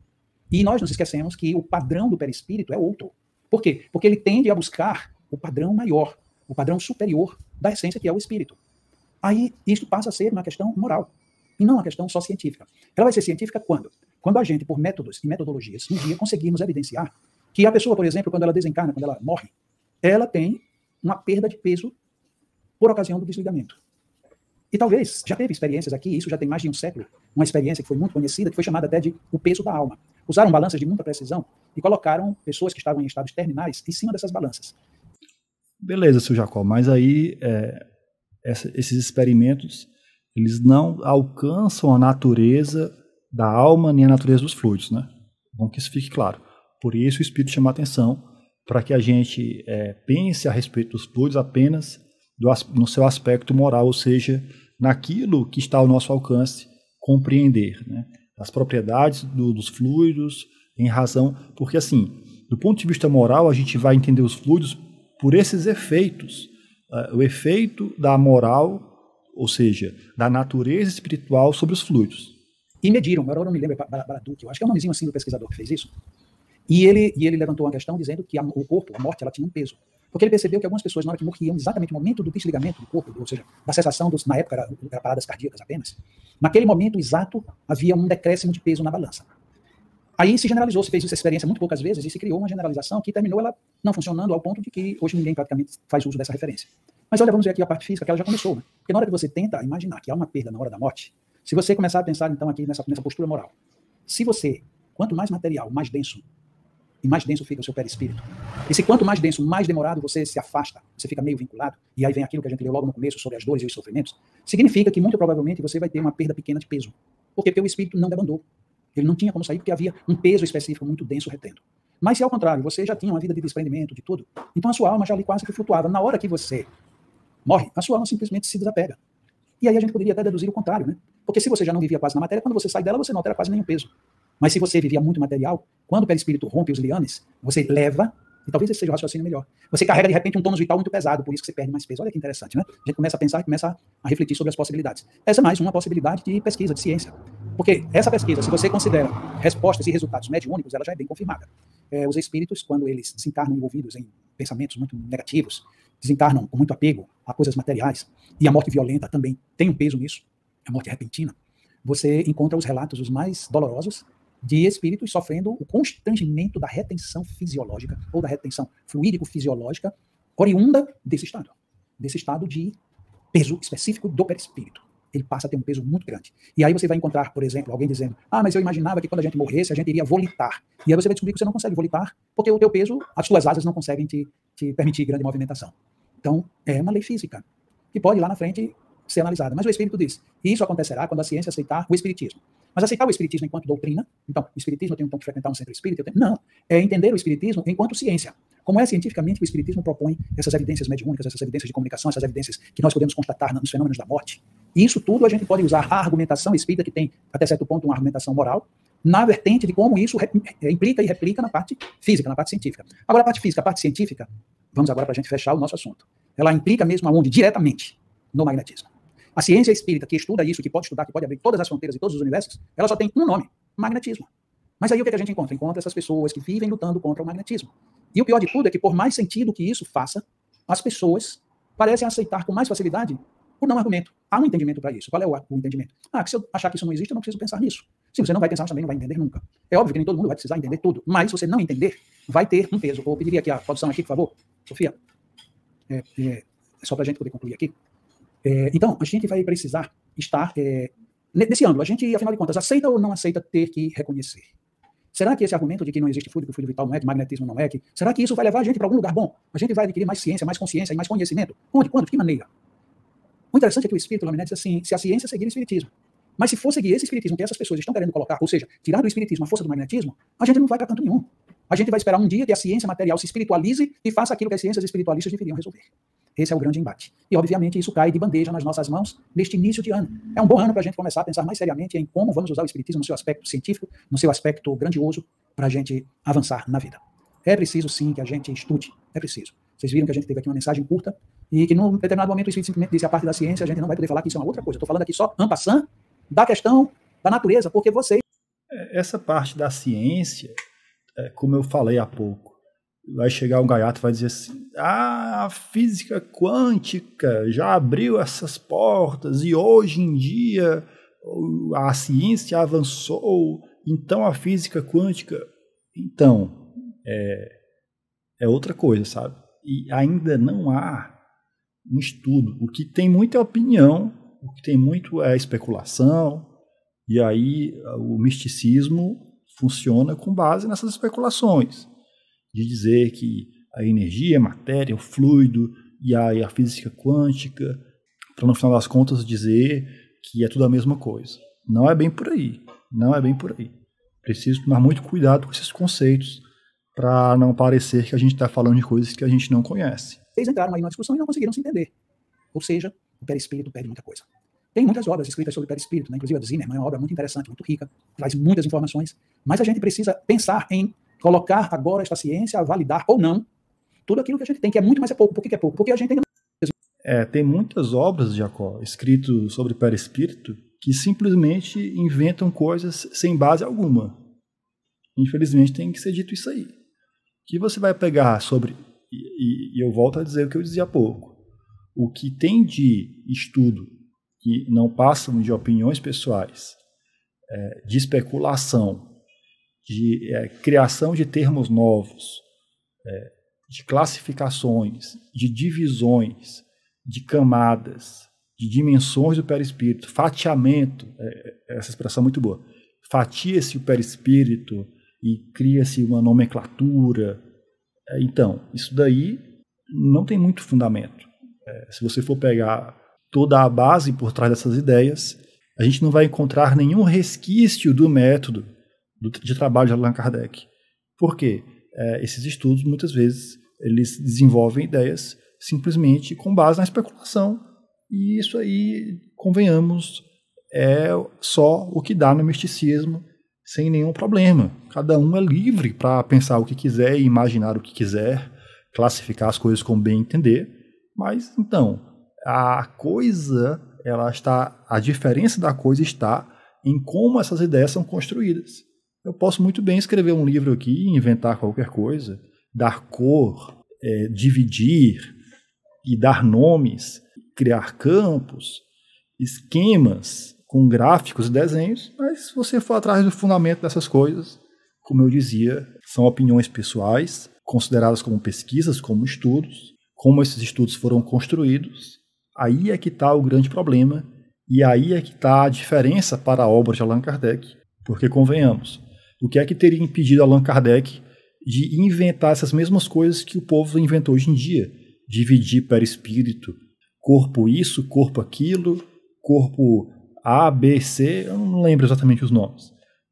E nós nos esquecemos que o padrão do perispírito é outro. Por quê? Porque ele tende a buscar o padrão maior, o padrão superior da essência que é o espírito. Aí isso passa a ser uma questão moral, e não uma questão só científica. Ela vai ser científica quando? Quando a gente, por métodos e metodologias, um dia conseguirmos evidenciar que a pessoa, por exemplo, quando ela desencarna, quando ela morre, ela tem uma perda de peso por ocasião do desligamento. E talvez, já teve experiências aqui, isso já tem mais de um século, uma experiência que foi muito conhecida, que foi chamada até de o peso da alma. Usaram balanças de muita precisão e colocaram pessoas que estavam em estados terminais em cima dessas balanças. Beleza, seu Jacob, mas aí esses experimentos eles não alcançam a natureza da alma nem a natureza dos fluidos, né? Bom que isso fique claro. Por isso o Espírito chama a atenção para que a gente pense a respeito dos fluidos apenas no seu aspecto moral, ou seja, naquilo que está ao nosso alcance compreender, né? As propriedades dos fluidos em razão, porque assim, do ponto de vista moral, a gente vai entender os fluidos por esses efeitos, o efeito da moral, ou seja, da natureza espiritual sobre os fluidos. E mediram, agora eu não me lembro, Baraduc, eu acho que é um nomezinho assim do pesquisador que fez isso, e ele levantou uma questão dizendo que o corpo, a morte, ela tinha um peso. Porque ele percebeu que algumas pessoas, na hora que morriam, exatamente no momento do desligamento do corpo, ou seja, da cessação dos, na época era paradas cardíacas apenas, naquele momento exato havia um decréscimo de peso na balança. Aí se generalizou, se fez essa experiência muito poucas vezes e se criou uma generalização que terminou ela não funcionando ao ponto de que hoje ninguém praticamente faz uso dessa referência. Mas olha, vamos ver aqui a parte física, que ela já começou, né? Porque na hora que você tenta imaginar que há uma perda na hora da morte, se você começar a pensar então aqui nessa postura moral, se você, quanto mais material, mais denso, e mais denso fica o seu perispírito. E se quanto mais denso, mais demorado você se afasta, você fica meio vinculado, e aí vem aquilo que a gente leu logo no começo sobre as dores e os sofrimentos, significa que muito provavelmente você vai ter uma perda pequena de peso. Por quê? Porque o espírito não debandou. Ele não tinha como sair porque havia um peso específico muito denso retendo. Mas se ao contrário, você já tinha uma vida de desprendimento de tudo, então a sua alma já ali quase que flutuava. Na hora que você morre, a sua alma simplesmente se desapega. E aí a gente poderia até deduzir o contrário, né? Porque se você já não vivia quase na matéria, quando você sai dela, você não altera quase nenhum peso. Mas se você vivia muito material, quando o perispírito rompe os liames, você leva, e talvez esse seja o raciocínio melhor, você carrega de repente um tônus vital muito pesado, por isso que você perde mais peso. Olha que interessante, né? A gente começa a pensar e começa a refletir sobre as possibilidades. Essa é mais uma possibilidade de pesquisa, de ciência. Porque essa pesquisa, se você considera respostas e resultados mediúnicos, ela já é bem confirmada. Os espíritos, quando eles se encarnam envolvidos em pensamentos muito negativos, desencarnam com muito apego a coisas materiais, e a morte violenta também tem um peso nisso, a morte repentina, você encontra os relatos os mais dolorosos, de espíritos sofrendo o constrangimento da retenção fisiológica ou da retenção fluídico-fisiológica oriunda desse estado de peso específico do perispírito. Ele passa a ter um peso muito grande. E aí você vai encontrar, por exemplo, alguém dizendo, mas eu imaginava que quando a gente morresse a gente iria volitar. E aí você vai descobrir que você não consegue volitar porque o teu peso, as suas asas não conseguem te permitir grande movimentação. Então, é uma lei física que pode lá na frente ser analisada. Mas o espírito diz, e isso acontecerá quando a ciência aceitar o espiritismo. Mas aceitar o espiritismo enquanto doutrina, então, o espiritismo tem um ponto de frequentar um centro espírita, não, é entender o espiritismo enquanto ciência. Como é cientificamente que o espiritismo propõe essas evidências mediúnicas, essas evidências de comunicação, essas evidências que nós podemos constatar nos fenômenos da morte. E isso tudo a gente pode usar a argumentação espírita, que tem, até certo ponto, uma argumentação moral, na vertente de como isso implica e replica na parte física, na parte científica. Agora, a parte física, a parte científica, vamos agora para a gente fechar o nosso assunto. Ela implica mesmo aonde? Diretamente no magnetismo. A ciência espírita que estuda isso, que pode estudar, que pode abrir todas as fronteiras e todos os universos, ela só tem um nome, magnetismo. Mas aí o que a gente encontra? Encontra essas pessoas que vivem lutando contra o magnetismo. E o pior de tudo é que por mais sentido que isso faça, as pessoas parecem aceitar com mais facilidade o não argumento. Há um entendimento para isso. Qual é o entendimento? Que se eu achar que isso não existe, eu não preciso pensar nisso. Se você não vai pensar, você também não vai entender nunca. É óbvio que nem todo mundo vai precisar entender tudo, mas se você não entender, vai ter um peso. Eu pediria aqui a produção aqui, por favor. Sofia, só para a gente poder concluir aqui. Então, a gente vai precisar estar nesse ângulo. A gente, afinal de contas, aceita ou não aceita ter que reconhecer Será que esse argumento de que não existe fluido, que o fluido vital não é, que magnetismo não é, que... será que isso vai levar a gente para algum lugar bom? A gente vai adquirir mais ciência, mais consciência e mais conhecimento? Onde, quando, de que maneira? O interessante é que o espírito Lamennais diz assim, se a ciência seguir o espiritismo, mas se for seguir esse espiritismo que essas pessoas estão querendo colocar, ou seja, tirar do espiritismo a força do magnetismo, a gente não vai para canto nenhum. A gente vai esperar um dia que a ciência material se espiritualize e faça aquilo que as ciências espiritualistas deveriam resolver. Esse é o grande embate. E, obviamente, isso cai de bandeja nas nossas mãos neste início de ano. É um bom ano para a gente começar a pensar mais seriamente em como vamos usar o espiritismo no seu aspecto científico, no seu aspecto grandioso, para a gente avançar na vida. É preciso, sim, que a gente estude. É preciso. Vocês viram que a gente teve aqui uma mensagem curta e que, num determinado momento, o espírito simplesmente disse a parte da ciência, a gente não vai poder falar que isso é uma outra coisa. Estou falando aqui só en passant da questão da natureza, porque vocês... Essa parte da ciência... É, como eu falei há pouco, vai chegar um gaiato e vai dizer assim, a física quântica já abriu essas portas e hoje em dia a ciência avançou, então a física quântica... Então, é outra coisa, sabe? E ainda não há um estudo. O que tem muita opinião, o que tem muito é especulação, e aí o misticismo... funciona com base nessas especulações, de dizer que a energia, a matéria, o fluido e a física quântica, para no final das contas dizer que é tudo a mesma coisa. Não é bem por aí, não é bem por aí. Preciso tomar muito cuidado com esses conceitos para não parecer que a gente está falando de coisas que a gente não conhece. Eles entraram aí numa discussão e não conseguiram se entender. Ou seja, o perispírito perde muita coisa. Tem muitas obras escritas sobre o perispírito, né? Inclusive a do Zimmermann é uma obra muito interessante, muito rica, traz muitas informações, mas a gente precisa pensar em colocar agora esta ciência a validar ou não tudo aquilo que a gente tem, que é muito, mas é pouco. Por que é pouco? Porque a gente ainda tem muitas obras, Jacó, escritas sobre o perispírito que simplesmente inventam coisas sem base alguma. Infelizmente tem que ser dito isso aí. Que você vai pegar sobre, e eu volto a dizer o que eu dizia há pouco, o que tem de estudo que não passam de opiniões pessoais, de especulação, de criação de termos novos, de classificações, de divisões, de camadas, de dimensões do perispírito, fatiamento, essa expressão é muito boa, fatia-se o perispírito e cria-se uma nomenclatura. Então, isso daí não tem muito fundamento. Se você for pegar... toda a base por trás dessas ideias, a gente não vai encontrar nenhum resquício do método de trabalho de Allan Kardec. Por quê? Esses estudos, muitas vezes, eles desenvolvem ideias simplesmente com base na especulação. E isso aí, convenhamos, é só o que dá no misticismo, sem nenhum problema. Cada um é livre para pensar o que quiser e imaginar o que quiser, classificar as coisas como bem entender. Mas, então... A diferença da coisa está em como essas ideias são construídas. Eu posso muito bem escrever um livro aqui, inventar qualquer coisa, dar cor, dividir e dar nomes, criar campos, esquemas com gráficos e desenhos, mas se você for atrás do fundamento dessas coisas, como eu dizia, são opiniões pessoais, consideradas como pesquisas, como estudos, como esses estudos foram construídos. Aí é que está o grande problema, e aí é que está a diferença para a obra de Allan Kardec, porque, convenhamos, o que é que teria impedido Allan Kardec de inventar essas mesmas coisas que o povo inventou hoje em dia? Dividir perispírito, corpo isso, corpo aquilo, corpo A, B, C, eu não lembro exatamente os nomes.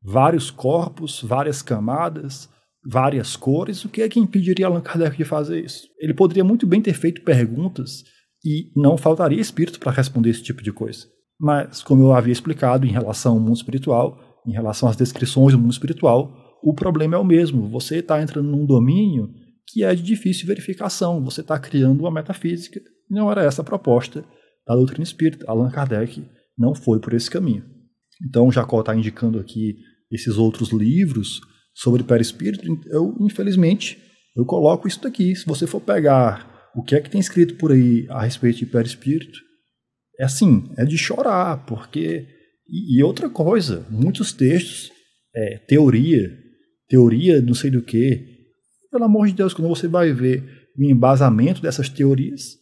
Vários corpos, várias camadas, várias cores. O que é que impediria Allan Kardec de fazer isso? Ele poderia muito bem ter feito perguntas e não faltaria espírito para responder esse tipo de coisa. Mas, como eu havia explicado em relação ao mundo espiritual, em relação às descrições do mundo espiritual, o problema é o mesmo. Você está entrando num domínio que é de difícil verificação. Você está criando uma metafísica. Não era essa a proposta da doutrina espírita. Allan Kardec não foi por esse caminho. Então, Jacó está indicando aqui esses outros livros sobre o perispírito. Eu, infelizmente, eu coloco isso daqui. Se você for pegar... o que é que tem escrito por aí a respeito de perispírito? É assim, é de chorar, porque... E outra coisa, muitos textos, teoria não sei do que, pelo amor de Deus, quando você vai ver o embasamento dessas teorias,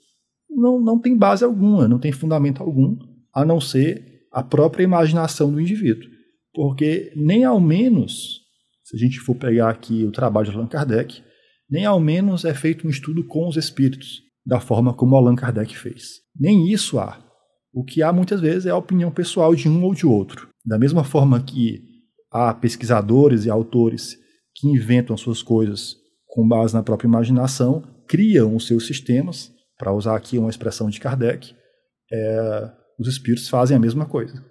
não tem base alguma, não tem fundamento algum, a não ser a própria imaginação do indivíduo. Porque nem ao menos Se a gente for pegar aqui o trabalho de Allan Kardec, nem ao menos é feito um estudo com os espíritos, da forma como Allan Kardec fez. Nem isso há. O que há muitas vezes é a opinião pessoal de um ou de outro. Da mesma forma que há pesquisadores e autores que inventam suas coisas com base na própria imaginação, criam os seus sistemas, para usar aqui uma expressão de Kardec, os espíritos fazem a mesma coisa.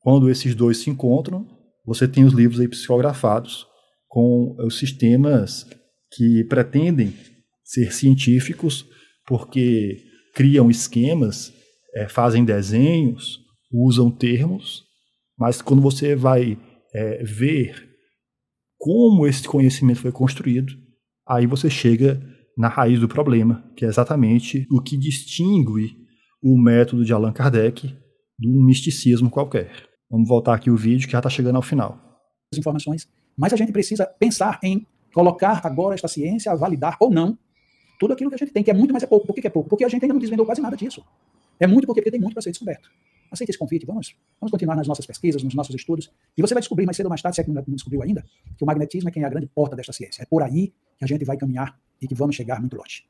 Quando esses dois se encontram, você tem os livros aí psicografados com os sistemas que pretendem ser científicos, porque criam esquemas, fazem desenhos, usam termos, mas quando você vai ver como esse conhecimento foi construído, aí você chega na raiz do problema, que é exatamente o que distingue o método de Allan Kardec de um misticismo qualquer. Vamos voltar aqui o vídeo que já está chegando ao final. As informações, mas a gente precisa pensar em colocar agora esta ciência a validar ou não tudo aquilo que a gente tem, que é muito, mas é pouco. Por que é pouco? Porque a gente ainda não desvendou quase nada disso. É muito porque tem muito para ser descoberto. Aceita esse convite, vamos continuar nas nossas pesquisas, nos nossos estudos, e você vai descobrir mais cedo ou mais tarde, se é que não descobriu ainda, que o magnetismo é quem é a grande porta desta ciência. É por aí que a gente vai caminhar e que vamos chegar muito longe.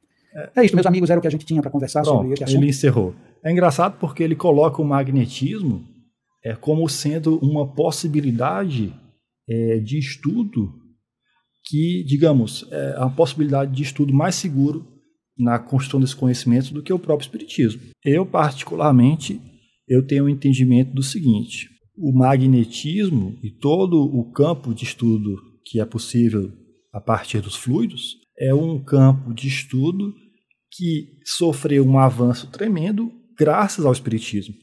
É isso, meus amigos, era o que a gente tinha para conversar sobre este assunto. Ele encerrou. É engraçado porque ele coloca o magnetismo como sendo uma possibilidade de estudo que, digamos, é a possibilidade de estudo mais seguro na construção desse conhecimento do que o próprio espiritismo. Eu, particularmente, tenho um entendimento do seguinte: o magnetismo e todo o campo de estudo que é possível a partir dos fluidos é um campo de estudo que sofreu um avanço tremendo graças ao espiritismo.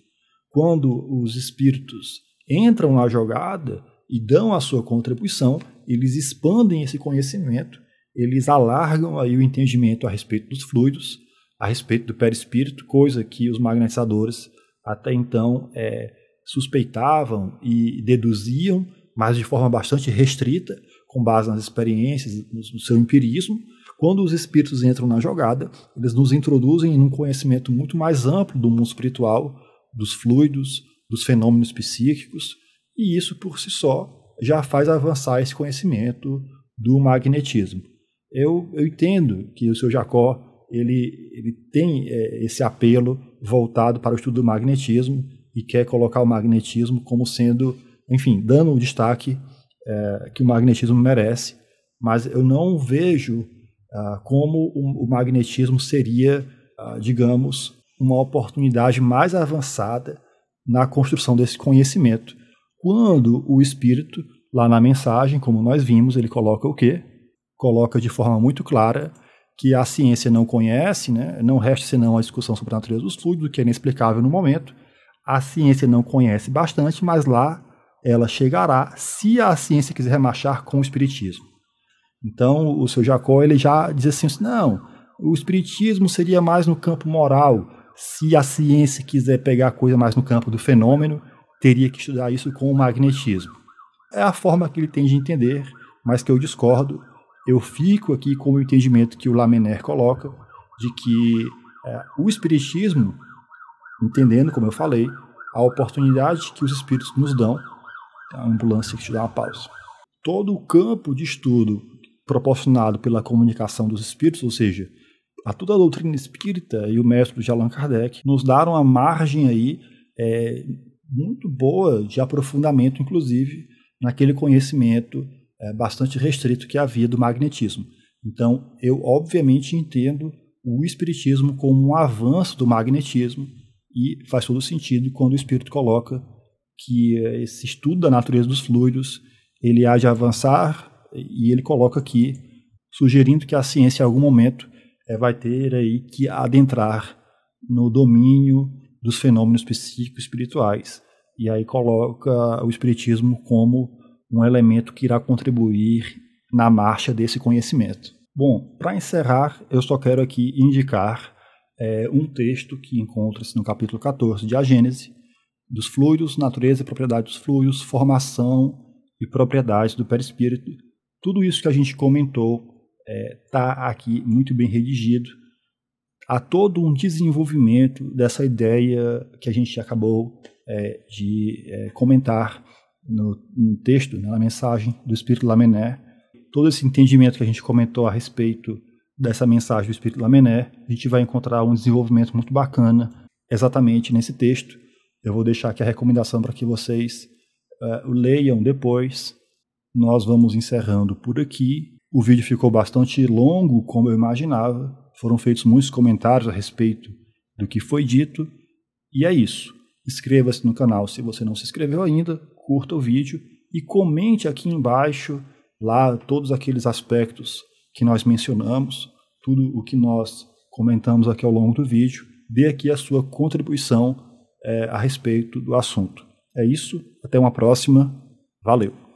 Quando os espíritos entram na jogada e dão a sua contribuição, eles expandem esse conhecimento, eles alargam aí o entendimento a respeito dos fluidos, a respeito do perispírito, coisa que os magnetizadores até então suspeitavam e deduziam, mas de forma bastante restrita, com base nas experiências, no seu empirismo. Quando os espíritos entram na jogada, eles nos introduzem em um conhecimento muito mais amplo do mundo espiritual, dos fluidos, dos fenômenos psíquicos, e isso por si só já faz avançar esse conhecimento do magnetismo. Eu entendo que o seu Jacó ele tem esse apelo voltado para o estudo do magnetismo e quer colocar o magnetismo como sendo, enfim, dando o destaque que o magnetismo merece, mas eu não vejo como o magnetismo seria, digamos, uma oportunidade mais avançada na construção desse conhecimento. Quando o espírito, lá na mensagem, como nós vimos, ele coloca o quê? Coloca de forma muito clara que a ciência não conhece, né? Não resta senão a discussão sobre a natureza dos fluidos, o que é inexplicável no momento. A ciência não conhece bastante, mas lá ela chegará se a ciência quiser marchar com o espiritismo. Então, o seu Jacó ele já diz assim, não, o espiritismo seria mais no campo moral, se a ciência quiser pegar a coisa mais no campo do fenômeno, teria que estudar isso com o magnetismo. É a forma que ele tem de entender, mas que eu discordo. Eu fico aqui com o entendimento que o Lamennais coloca, de que o espiritismo, entendendo, como eu falei, a oportunidade que os espíritos nos dão, a ambulância que te dá uma pausa, todo o campo de estudo proporcionado pela comunicação dos espíritos, ou seja, a toda a doutrina espírita e o método de Allan Kardec, nos deram uma margem aí, muito boa de aprofundamento, inclusive, naquele conhecimento bastante restrito que havia do magnetismo. Então, eu obviamente entendo o espiritismo como um avanço do magnetismo e faz todo sentido quando o espírito coloca que esse estudo da natureza dos fluidos, ele há de avançar, e ele coloca aqui, sugerindo que a ciência em algum momento vai ter aí que adentrar no domínio dos fenômenos psíquico-espirituais, e aí coloca o espiritismo como um elemento que irá contribuir na marcha desse conhecimento. Bom, para encerrar, eu só quero aqui indicar um texto que encontra-se no capítulo 14 de A Gênese, dos fluidos, natureza e propriedade dos fluidos, formação e propriedades do perispírito. Tudo isso que a gente comentou está aqui muito bem redigido. Há todo um desenvolvimento dessa ideia que a gente acabou de comentar no texto, né, na mensagem do Espírito Lamennais. Todo esse entendimento que a gente comentou a respeito dessa mensagem do Espírito Lamennais, a gente vai encontrar um desenvolvimento muito bacana exatamente nesse texto. Eu vou deixar aqui a recomendação para que vocês leiam depois. Nós vamos encerrando por aqui. O vídeo ficou bastante longo, como eu imaginava. Foram feitos muitos comentários a respeito do que foi dito. E é isso. Inscreva-se no canal se você não se inscreveu ainda. Curta o vídeo e comente aqui embaixo lá todos aqueles aspectos que nós mencionamos, tudo o que nós comentamos aqui ao longo do vídeo. Dê aqui a sua contribuição a respeito do assunto. É isso. Até uma próxima. Valeu!